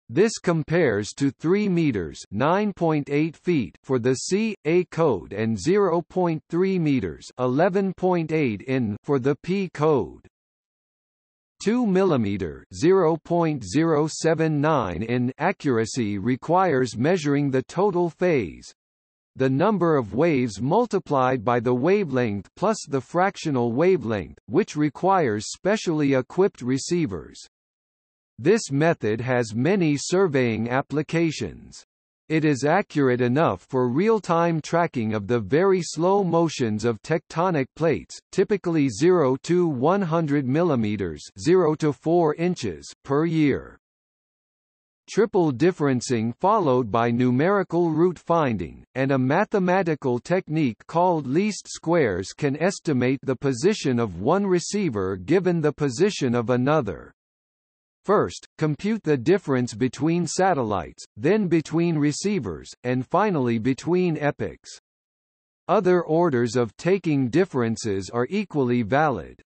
This compares to 3 meters (9.8 feet) for the C/A code and 0.3 meters (11.8 in) for the P code. 2 mm (0.079 in) accuracy requires measuring the total phase, the number of waves multiplied by the wavelength plus the fractional wavelength, which requires specially equipped receivers. This method has many surveying applications. It is accurate enough for real-time tracking of the very slow motions of tectonic plates, typically 0 to 100 mm (0 to 4 inches) per year. Triple differencing followed by numerical route finding, and a mathematical technique called least squares can estimate the position of one receiver given the position of another. First, compute the difference between satellites, then between receivers, and finally between epochs. Other orders of taking differences are equally valid.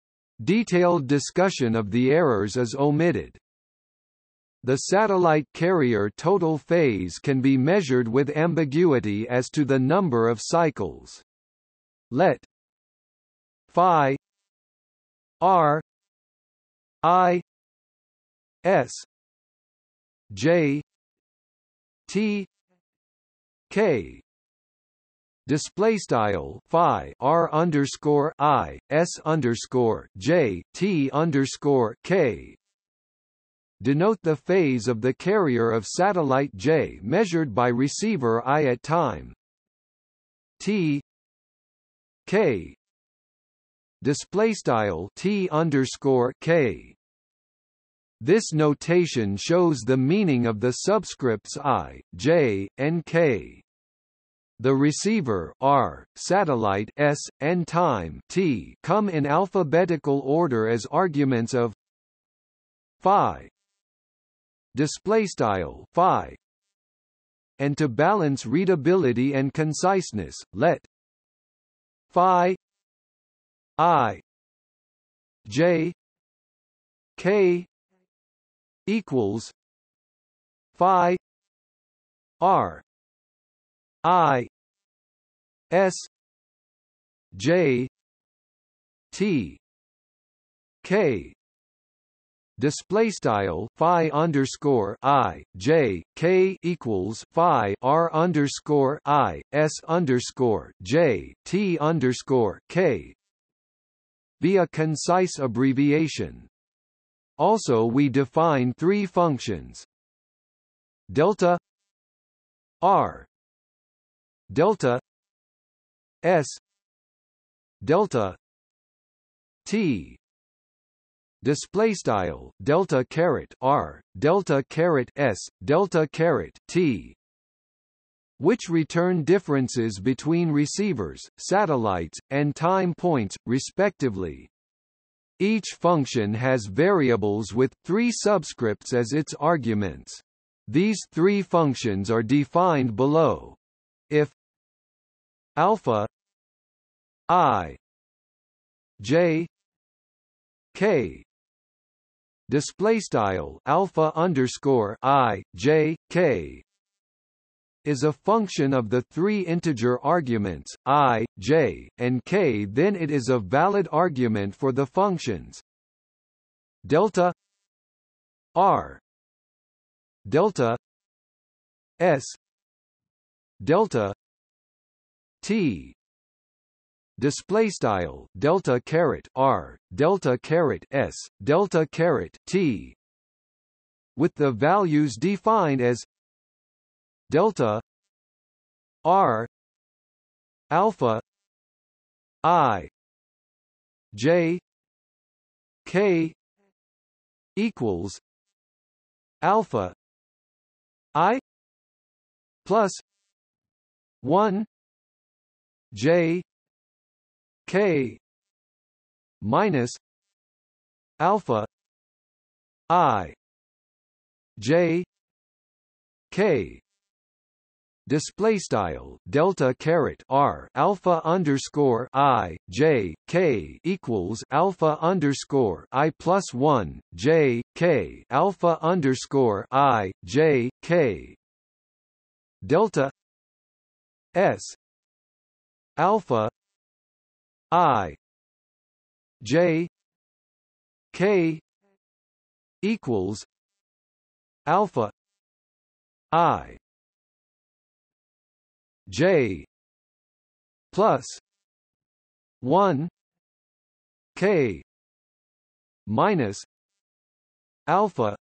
Detailed discussion of the errors is omitted. The satellite carrier total phase can be measured with ambiguity as to the number of cycles. Let phi r I S J T K display style phi R underscore I S underscore J T underscore K denote the phase of the carrier of satellite J measured by receiver I at time T K display style T underscore K. This notation shows the meaning of the subscripts I, j, and k. The receiver r, satellite s, and time t come in alphabetical order as arguments of phi display style phi, and to balance readability and conciseness, let phi I j k equals phi r I s j t k display style phi underscore I j k equals phi r underscore I s underscore j t underscore k be a concise abbreviation. Also, we define three functions: delta r, delta s, delta t. Display style delta caret r, delta caret s, delta caret t, which return differences between receivers, satellites, and time points, respectively. Each function has variables with three subscripts as its arguments. These three functions are defined below. If alpha I j k display style alpha underscore I j k is a function of the three integer arguments, I, j, and k, then it is a valid argument for the functions delta r, delta s, delta t. Display style delta caret r, delta caret s, delta caret t, with the values defined as delta r alpha I j k equals alpha I plus 1 j k minus alpha I j k. Display style delta caret r alpha underscore I j k equals alpha underscore I plus 1 j k alpha underscore I j k delta s alpha I j k equals alpha I j plus 1 k minus alpha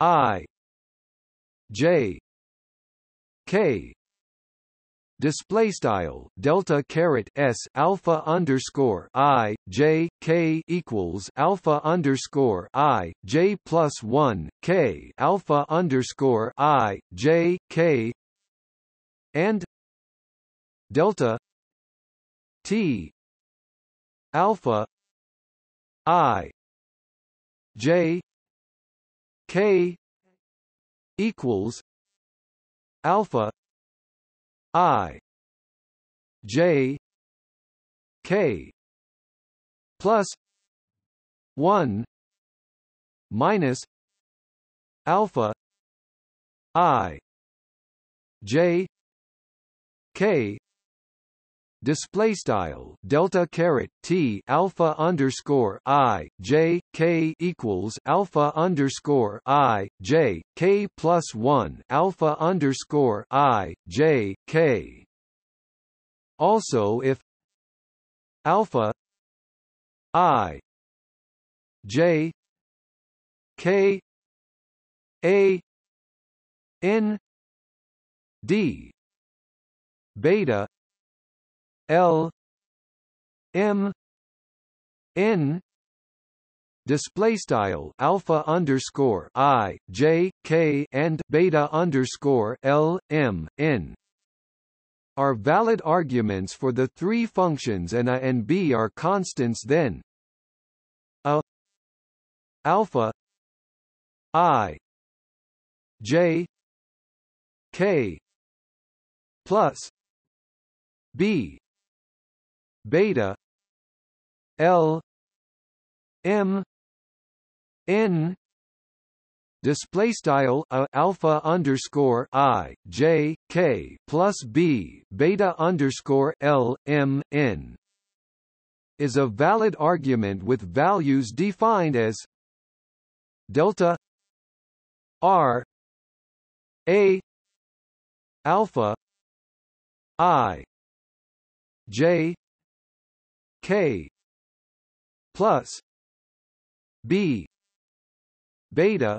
I j k. Display style delta caret s alpha underscore I j k equals alpha underscore I j plus 1 k alpha underscore I j k and delta t alpha I j k equals alpha I j k plus 1 minus alpha I j k. Display style delta caret t alpha underscore I j k equals alpha underscore I j k plus 1 alpha underscore I j k. Also, if alpha I j k a n d beta L M N display style alpha underscore I j k and beta underscore L M N are valid arguments for the three functions, and a and b are constants. Then a alpha I j k plus b beta L M N display style a alpha underscore I j k plus b beta underscore L M N is a valid argument with values defined as delta r a alpha I j k plus b beta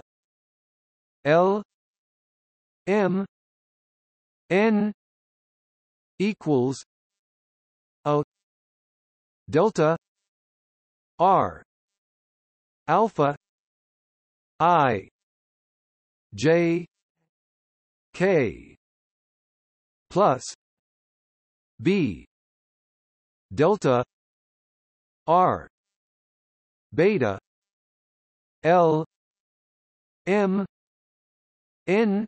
L M N equals a delta r alpha I j k plus b delta r beta L M N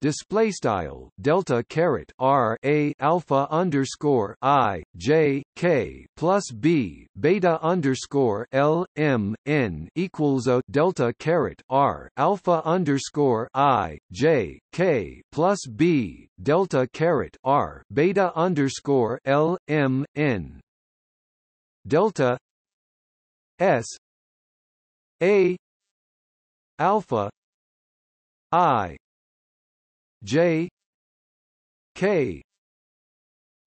display style delta caret r a alpha underscore I j k plus b beta underscore L M N equals a delta caret r alpha underscore I j k plus b delta caret r beta underscore L M N delta s a alpha I j k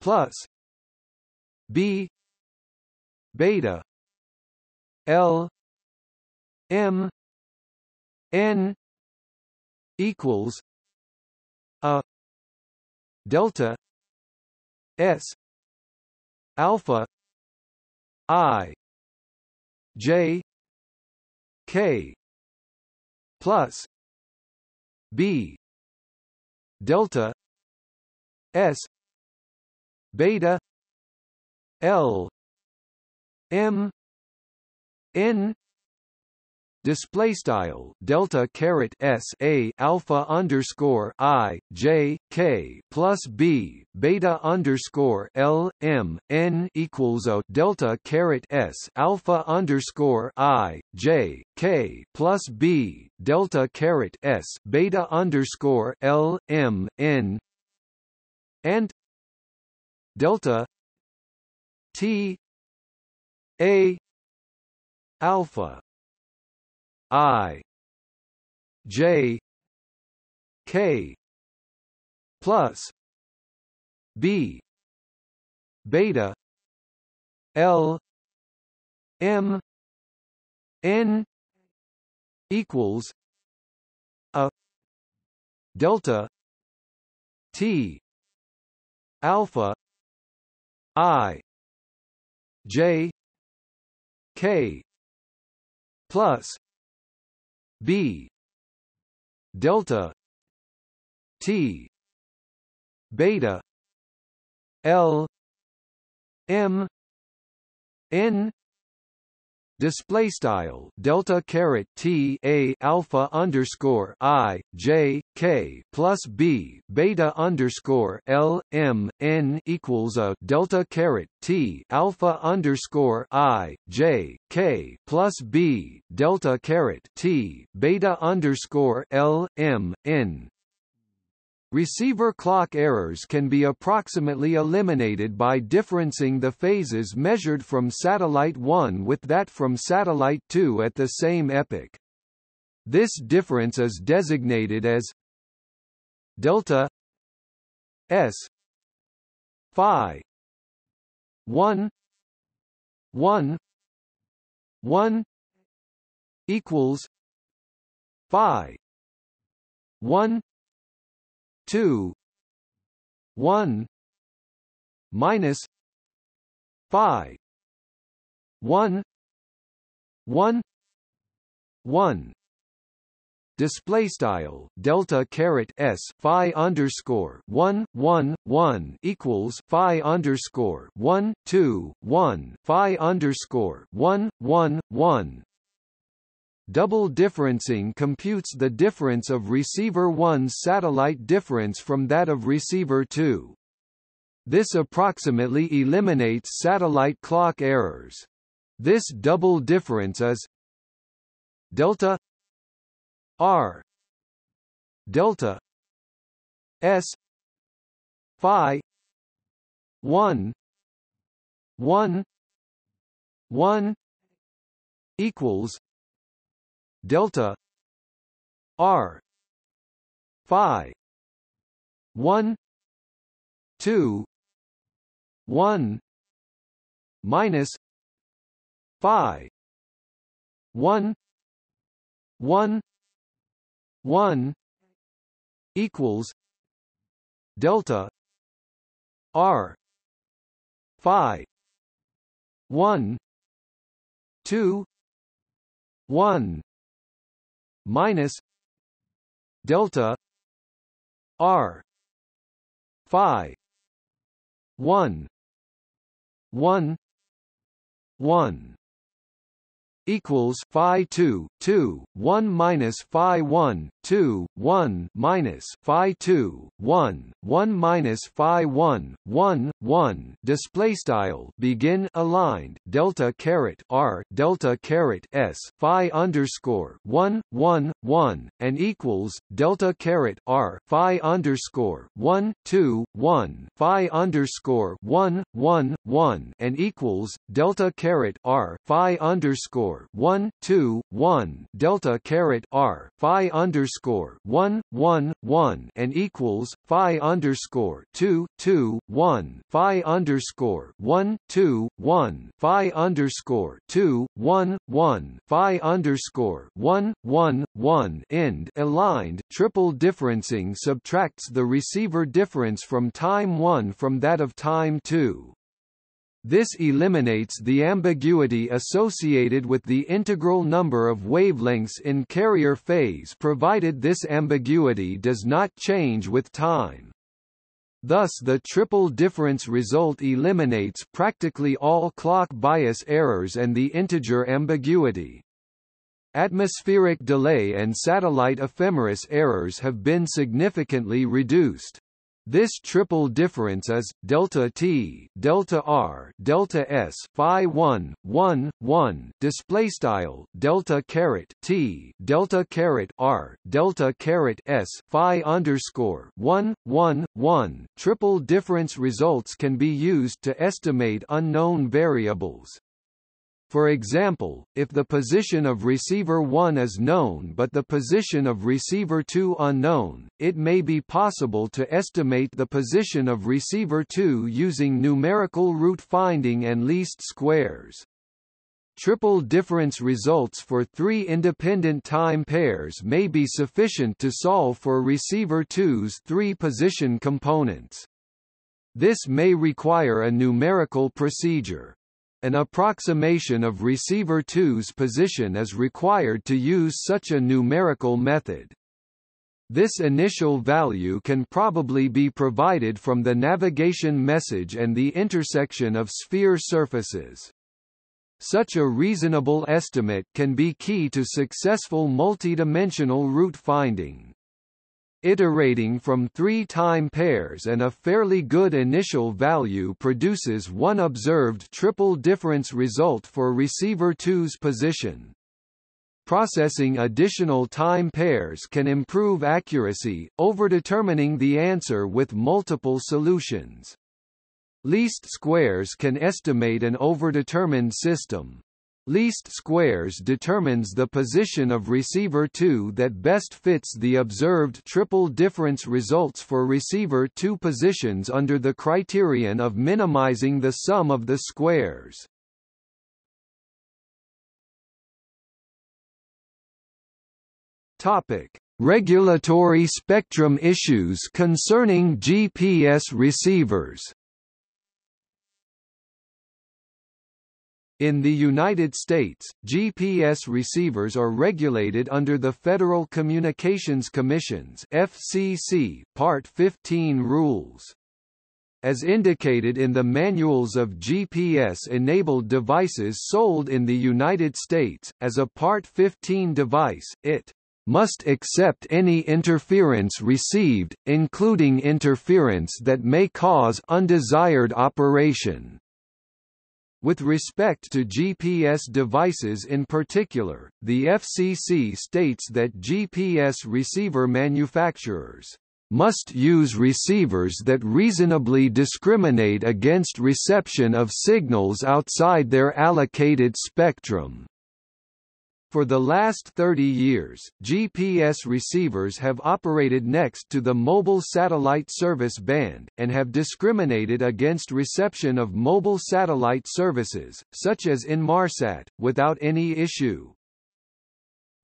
plus b beta L M N equals a delta s alpha I j K plus B delta S beta L M N display style delta caret S A alpha underscore I J K plus B beta underscore L M N equals a delta caret S alpha underscore I J K plus B delta caret S beta underscore L M N and delta T A alpha I J K plus B beta L M N equals a delta T alpha I J K plus B delta T beta L M N display style delta caret T A alpha underscore I J K plus B beta underscore L M N equals a delta caret T alpha underscore I J K plus B delta caret T beta underscore L M N. Receiver clock errors can be approximately eliminated by differencing the phases measured from Satellite 1 with that from Satellite 2 at the same epoch. This difference is designated as delta S phi 1 1 1 equals phi 1 2 1 minus phi 1 1 1 display style delta caret S phi underscore 1 1 1 equals phi underscore 1 2 1 phi underscore 1 1 1. Double differencing computes the difference of receiver 1's satellite difference from that of receiver 2. This approximately eliminates satellite clock errors. This double difference is delta R delta S phi 1 1 1 equals delta R phi 1 2 1 minus phi 1 1 1 equals delta R phi 1 2 1 minus delta R phi 1 1 1 equals phi 2 2 1 minus phi 1 2 1 minus phi 2 1 1 minus phi 1 1 1 display style begin aligned delta caret R delta caret S phi underscore 1 1 1 and equals delta caret R phi underscore 1 2 1 phi underscore 1 1 1 and equals delta caret R phi underscore 1 2 1 delta caret R phi underscore 1 1 1 and equals phi underscore 2 2 1 phi underscore 1 2 1 phi underscore 2 1 1 phi underscore 1 1 1 end aligned. Triple differencing subtracts the receiver difference from time 1 from that of time 2. This eliminates the ambiguity associated with the integral number of wavelengths in carrier phase, provided this ambiguity does not change with time. Thus, the triple difference result eliminates practically all clock bias errors and the integer ambiguity. Atmospheric delay and satellite ephemeris errors have been significantly reduced. This triple difference is delta t, delta r, delta s, phi 1, 1, 1. Display style delta caret t, delta caret r, delta caret s, phi underscore 1, 1, 1. Triple difference results can be used to estimate unknown variables. For example, if the position of receiver 1 is known but the position of receiver 2 unknown, it may be possible to estimate the position of receiver 2 using numerical route finding and least squares. Triple difference results for three independent time pairs may be sufficient to solve for receiver 2's three position components. This may require a numerical procedure. An approximation of receiver 2's position is required to use such a numerical method. This initial value can probably be provided from the navigation message and the intersection of sphere surfaces. Such a reasonable estimate can be key to successful multidimensional route finding. Iterating from three time pairs and a fairly good initial value produces one observed triple difference result for receiver 2's position. Processing additional time pairs can improve accuracy, overdetermining the answer with multiple solutions. Least squares can estimate an overdetermined system. Least squares determines the position of receiver 2 that best fits the observed triple difference results for receiver 2 positions under the criterion of minimizing the sum of the squares. Topic: Regulatory spectrum issues concerning GPS receivers. In the United States, GPS receivers are regulated under the Federal Communications Commission's (FCC) Part 15 rules. As indicated in the manuals of GPS-enabled devices sold in the United States, as a Part 15 device, it must accept any interference received, including interference that may cause undesired operation. With respect to GPS devices in particular, the FCC states that GPS receiver manufacturers must use receivers that reasonably discriminate against reception of signals outside their allocated spectrum. For the last 30 years, GPS receivers have operated next to the mobile satellite service band, and have discriminated against reception of mobile satellite services, such as Inmarsat, without any issue.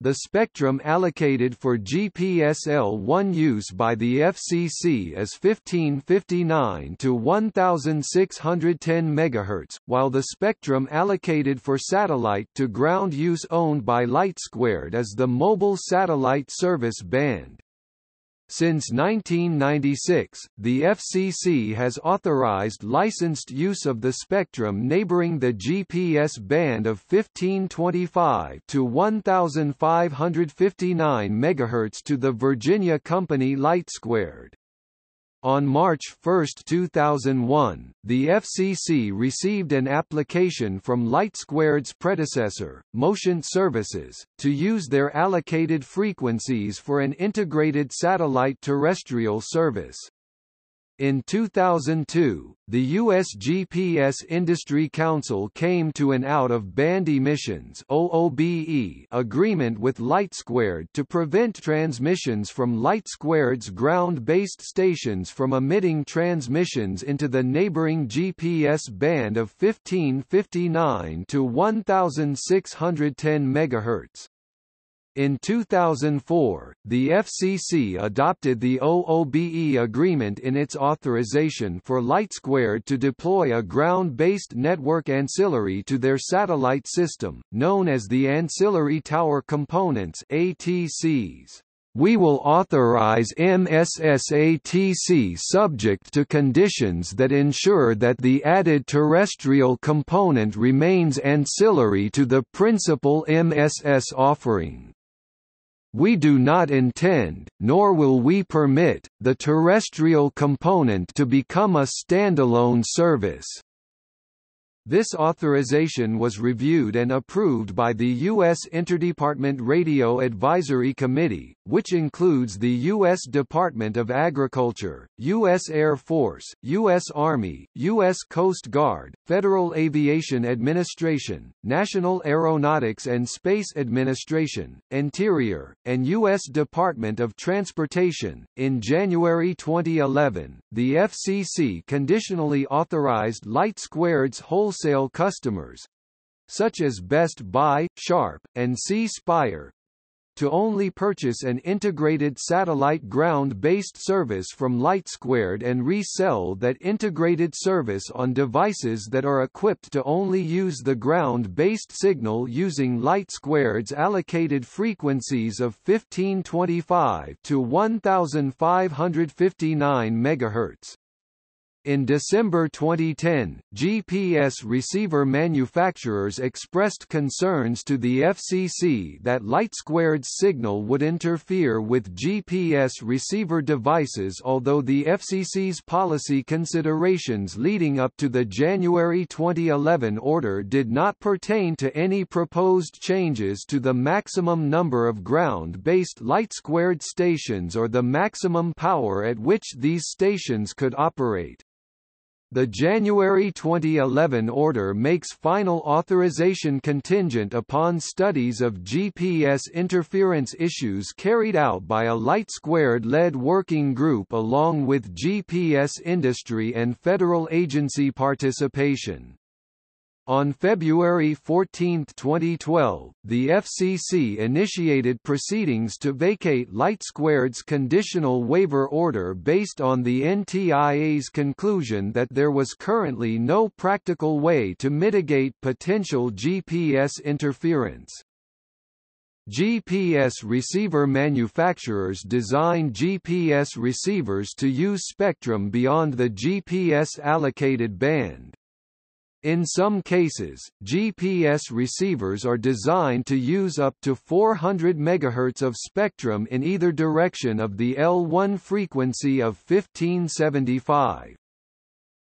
The spectrum allocated for GPSL-1 use by the FCC is 1559 to 1610 MHz, while the spectrum allocated for satellite-to-ground use owned by LightSquared is the mobile satellite service band. Since 1996, the FCC has authorized licensed use of the spectrum neighboring the GPS band of 1525 to 1559 MHz to the Virginia company LightSquared. On March 1, 2001, the FCC received an application from LightSquared's predecessor, Motion Services, to use their allocated frequencies for an integrated satellite terrestrial service. In 2002, the U.S. GPS Industry Council came to an out-of-band emissions (OOBE) agreement with LightSquared to prevent transmissions from LightSquared's ground-based stations from emitting transmissions into the neighboring GPS band of 1559 to 1610 MHz. In 2004, the FCC adopted the OOBE agreement in its authorization for LightSquared to deploy a ground-based network ancillary to their satellite system, known as the Ancillary Tower Components (ATCs). We will authorize MSSATC subject to conditions that ensure that the added terrestrial component remains ancillary to the principal MSS offering. We do not intend, nor will we permit, the terrestrial component to become a standalone service. This authorization was reviewed and approved by the U.S. Interdepartment Radio Advisory Committee, which includes the U.S. Department of Agriculture, U.S. Air Force, U.S. Army, U.S. Coast Guard, Federal Aviation Administration, National Aeronautics and Space Administration, Interior, and U.S. Department of Transportation. In January 2011, the FCC conditionally authorized LightSquared's wholesale customers, such as Best Buy, Sharp, and C-Spire, to only purchase an integrated satellite ground-based service from LightSquared and resell that integrated service on devices that are equipped to only use the ground-based signal using LightSquared's allocated frequencies of 1525 to 1559 MHz. In December 2010, GPS receiver manufacturers expressed concerns to the FCC that LightSquared's signal would interfere with GPS receiver devices, although the FCC's policy considerations leading up to the January 2011 order did not pertain to any proposed changes to the maximum number of ground-based LightSquared stations or the maximum power at which these stations could operate. The January 2011 order makes final authorization contingent upon studies of GPS interference issues carried out by a LightSquared-led working group along with GPS industry and federal agency participation. On February 14, 2012, the FCC initiated proceedings to vacate LightSquared's conditional waiver order based on the NTIA's conclusion that there was currently no practical way to mitigate potential GPS interference. GPS receiver manufacturers design GPS receivers to use spectrum beyond the GPS allocated band. In some cases, GPS receivers are designed to use up to 400 MHz of spectrum in either direction of the L1 frequency of 1575.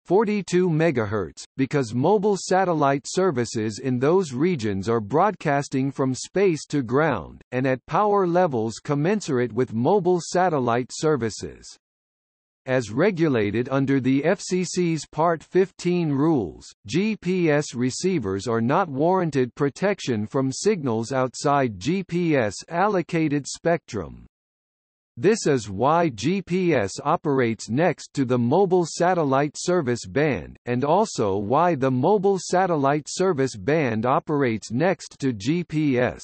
42 MHz, because mobile satellite services in those regions are broadcasting from space to ground, and at power levels commensurate with mobile satellite services. As regulated under the FCC's Part 15 rules, GPS receivers are not warranted protection from signals outside GPS-allocated spectrum. This is why GPS operates next to the mobile satellite service band, and also why the mobile satellite service band operates next to GPS.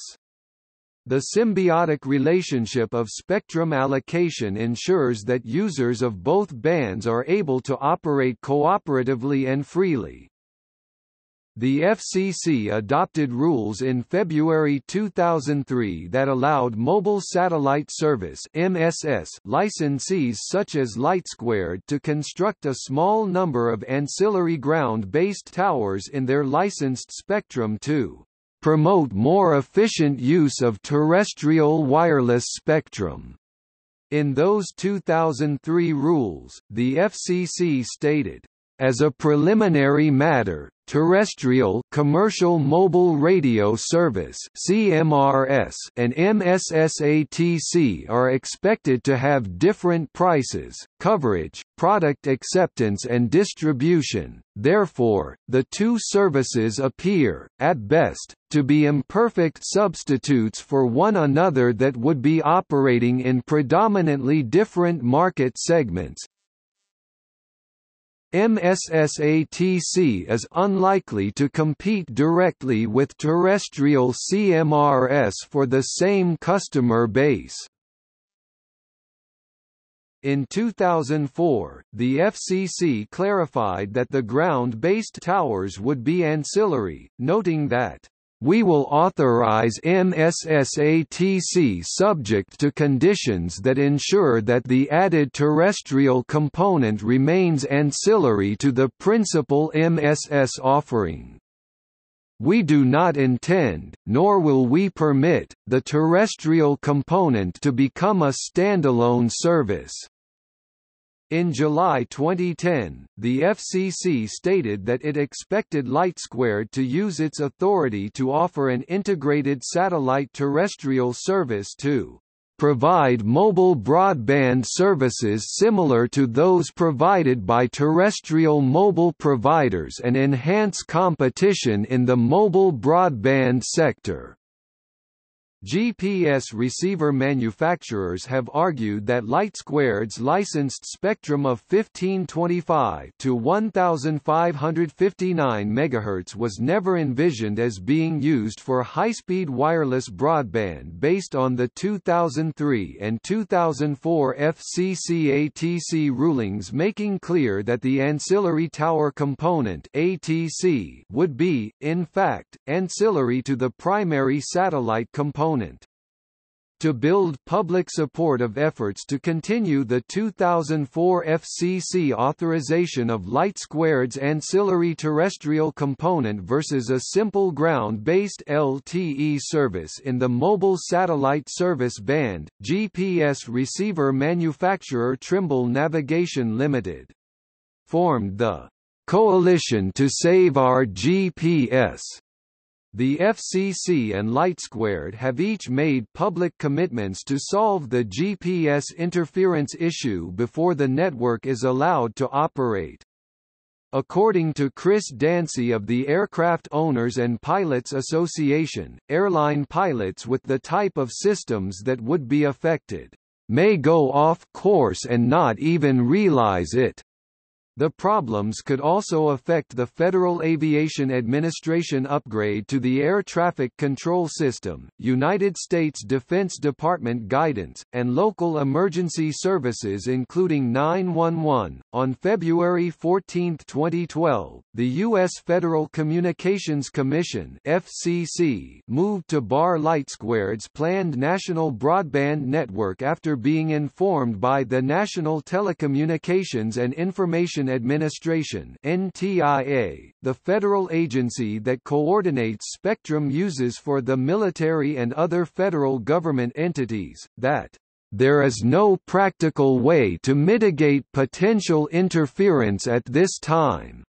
The symbiotic relationship of spectrum allocation ensures that users of both bands are able to operate cooperatively and freely. The FCC adopted rules in February 2003 that allowed mobile satellite service (MSS) licensees such as LightSquared to construct a small number of ancillary ground-based towers in their licensed spectrum to promote more efficient use of terrestrial wireless spectrum. In those 2003 rules, the FCC stated, as a preliminary matter, terrestrial commercial mobile radio service (CMRS) and MSSATC are expected to have different prices, coverage, product acceptance and distribution. Therefore, the two services appear, at best, to be imperfect substitutes for one another that would be operating in predominantly different market segments. MSSATC is unlikely to compete directly with terrestrial CMRS for the same customer base. In 2004, the FCC clarified that the ground-based towers would be ancillary, noting that, "We will authorize MSSATC subject to conditions that ensure that the added terrestrial component remains ancillary to the principal MSS offering. We do not intend, nor will we permit, the terrestrial component to become a standalone service." In July 2010, the FCC stated that it expected LightSquared to use its authority to offer an integrated satellite terrestrial service to provide mobile broadband services similar to those provided by terrestrial mobile providers and enhance competition in the mobile broadband sector. GPS receiver manufacturers have argued that LightSquared's licensed spectrum of 1525 to 1559 MHz was never envisioned as being used for high-speed wireless broadband based on the 2003 and 2004 FCC-ATC rulings, making clear that the ancillary tower component (ATC) would be, in fact, ancillary to the primary satellite component. To build public support of efforts to continue the 2004 FCC authorization of LightSquared's ancillary terrestrial component versus a simple ground-based LTE service in the mobile satellite service band, GPS receiver manufacturer Trimble Navigation Limited formed the Coalition to Save Our GPS. The FCC and LightSquared have each made public commitments to solve the GPS interference issue before the network is allowed to operate. According to Chris Dancy of the Aircraft Owners and Pilots Association, airline pilots with the type of systems that would be affected may go off course and not even realize it. The problems could also affect the Federal Aviation Administration upgrade to the Air Traffic Control System, United States Defense Department guidance, and local emergency services including 911. On February 14, 2012, the U.S. Federal Communications Commission (FCC) moved to bar LightSquared's planned national broadband network after being informed by the National Telecommunications and Information Administration (NTIA), the federal agency that coordinates spectrum uses for the military and other federal government entities, that there is no practical way to mitigate potential interference at this time.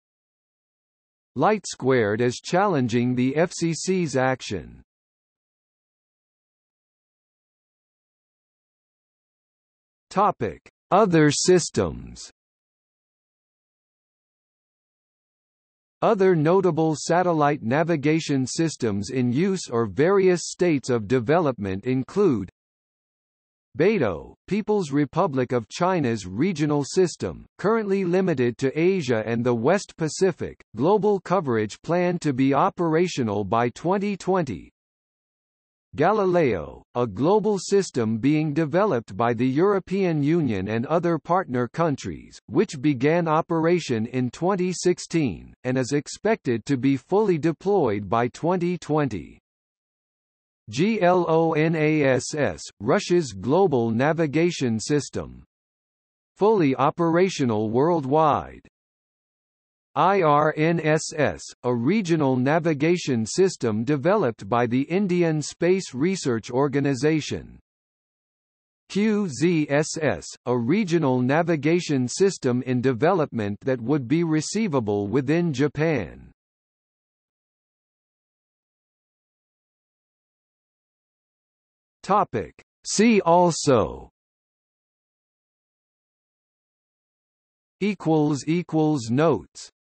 LightSquared is challenging the FCC's action. Topic: Other systems. Other notable satellite navigation systems in use or various states of development include Beidou, People's Republic of China's regional system, currently limited to Asia and the West Pacific, global coverage planned to be operational by 2020. Galileo, a global system being developed by the European Union and other partner countries, which began operation in 2016, and is expected to be fully deployed by 2020. GLONASS, Russia's global navigation system. Fully operational worldwide. IRNSS, a regional navigation system developed by the Indian Space Research Organisation. QZSS, a regional navigation system in development that would be receivable within Japan. Topic: See also. Notes.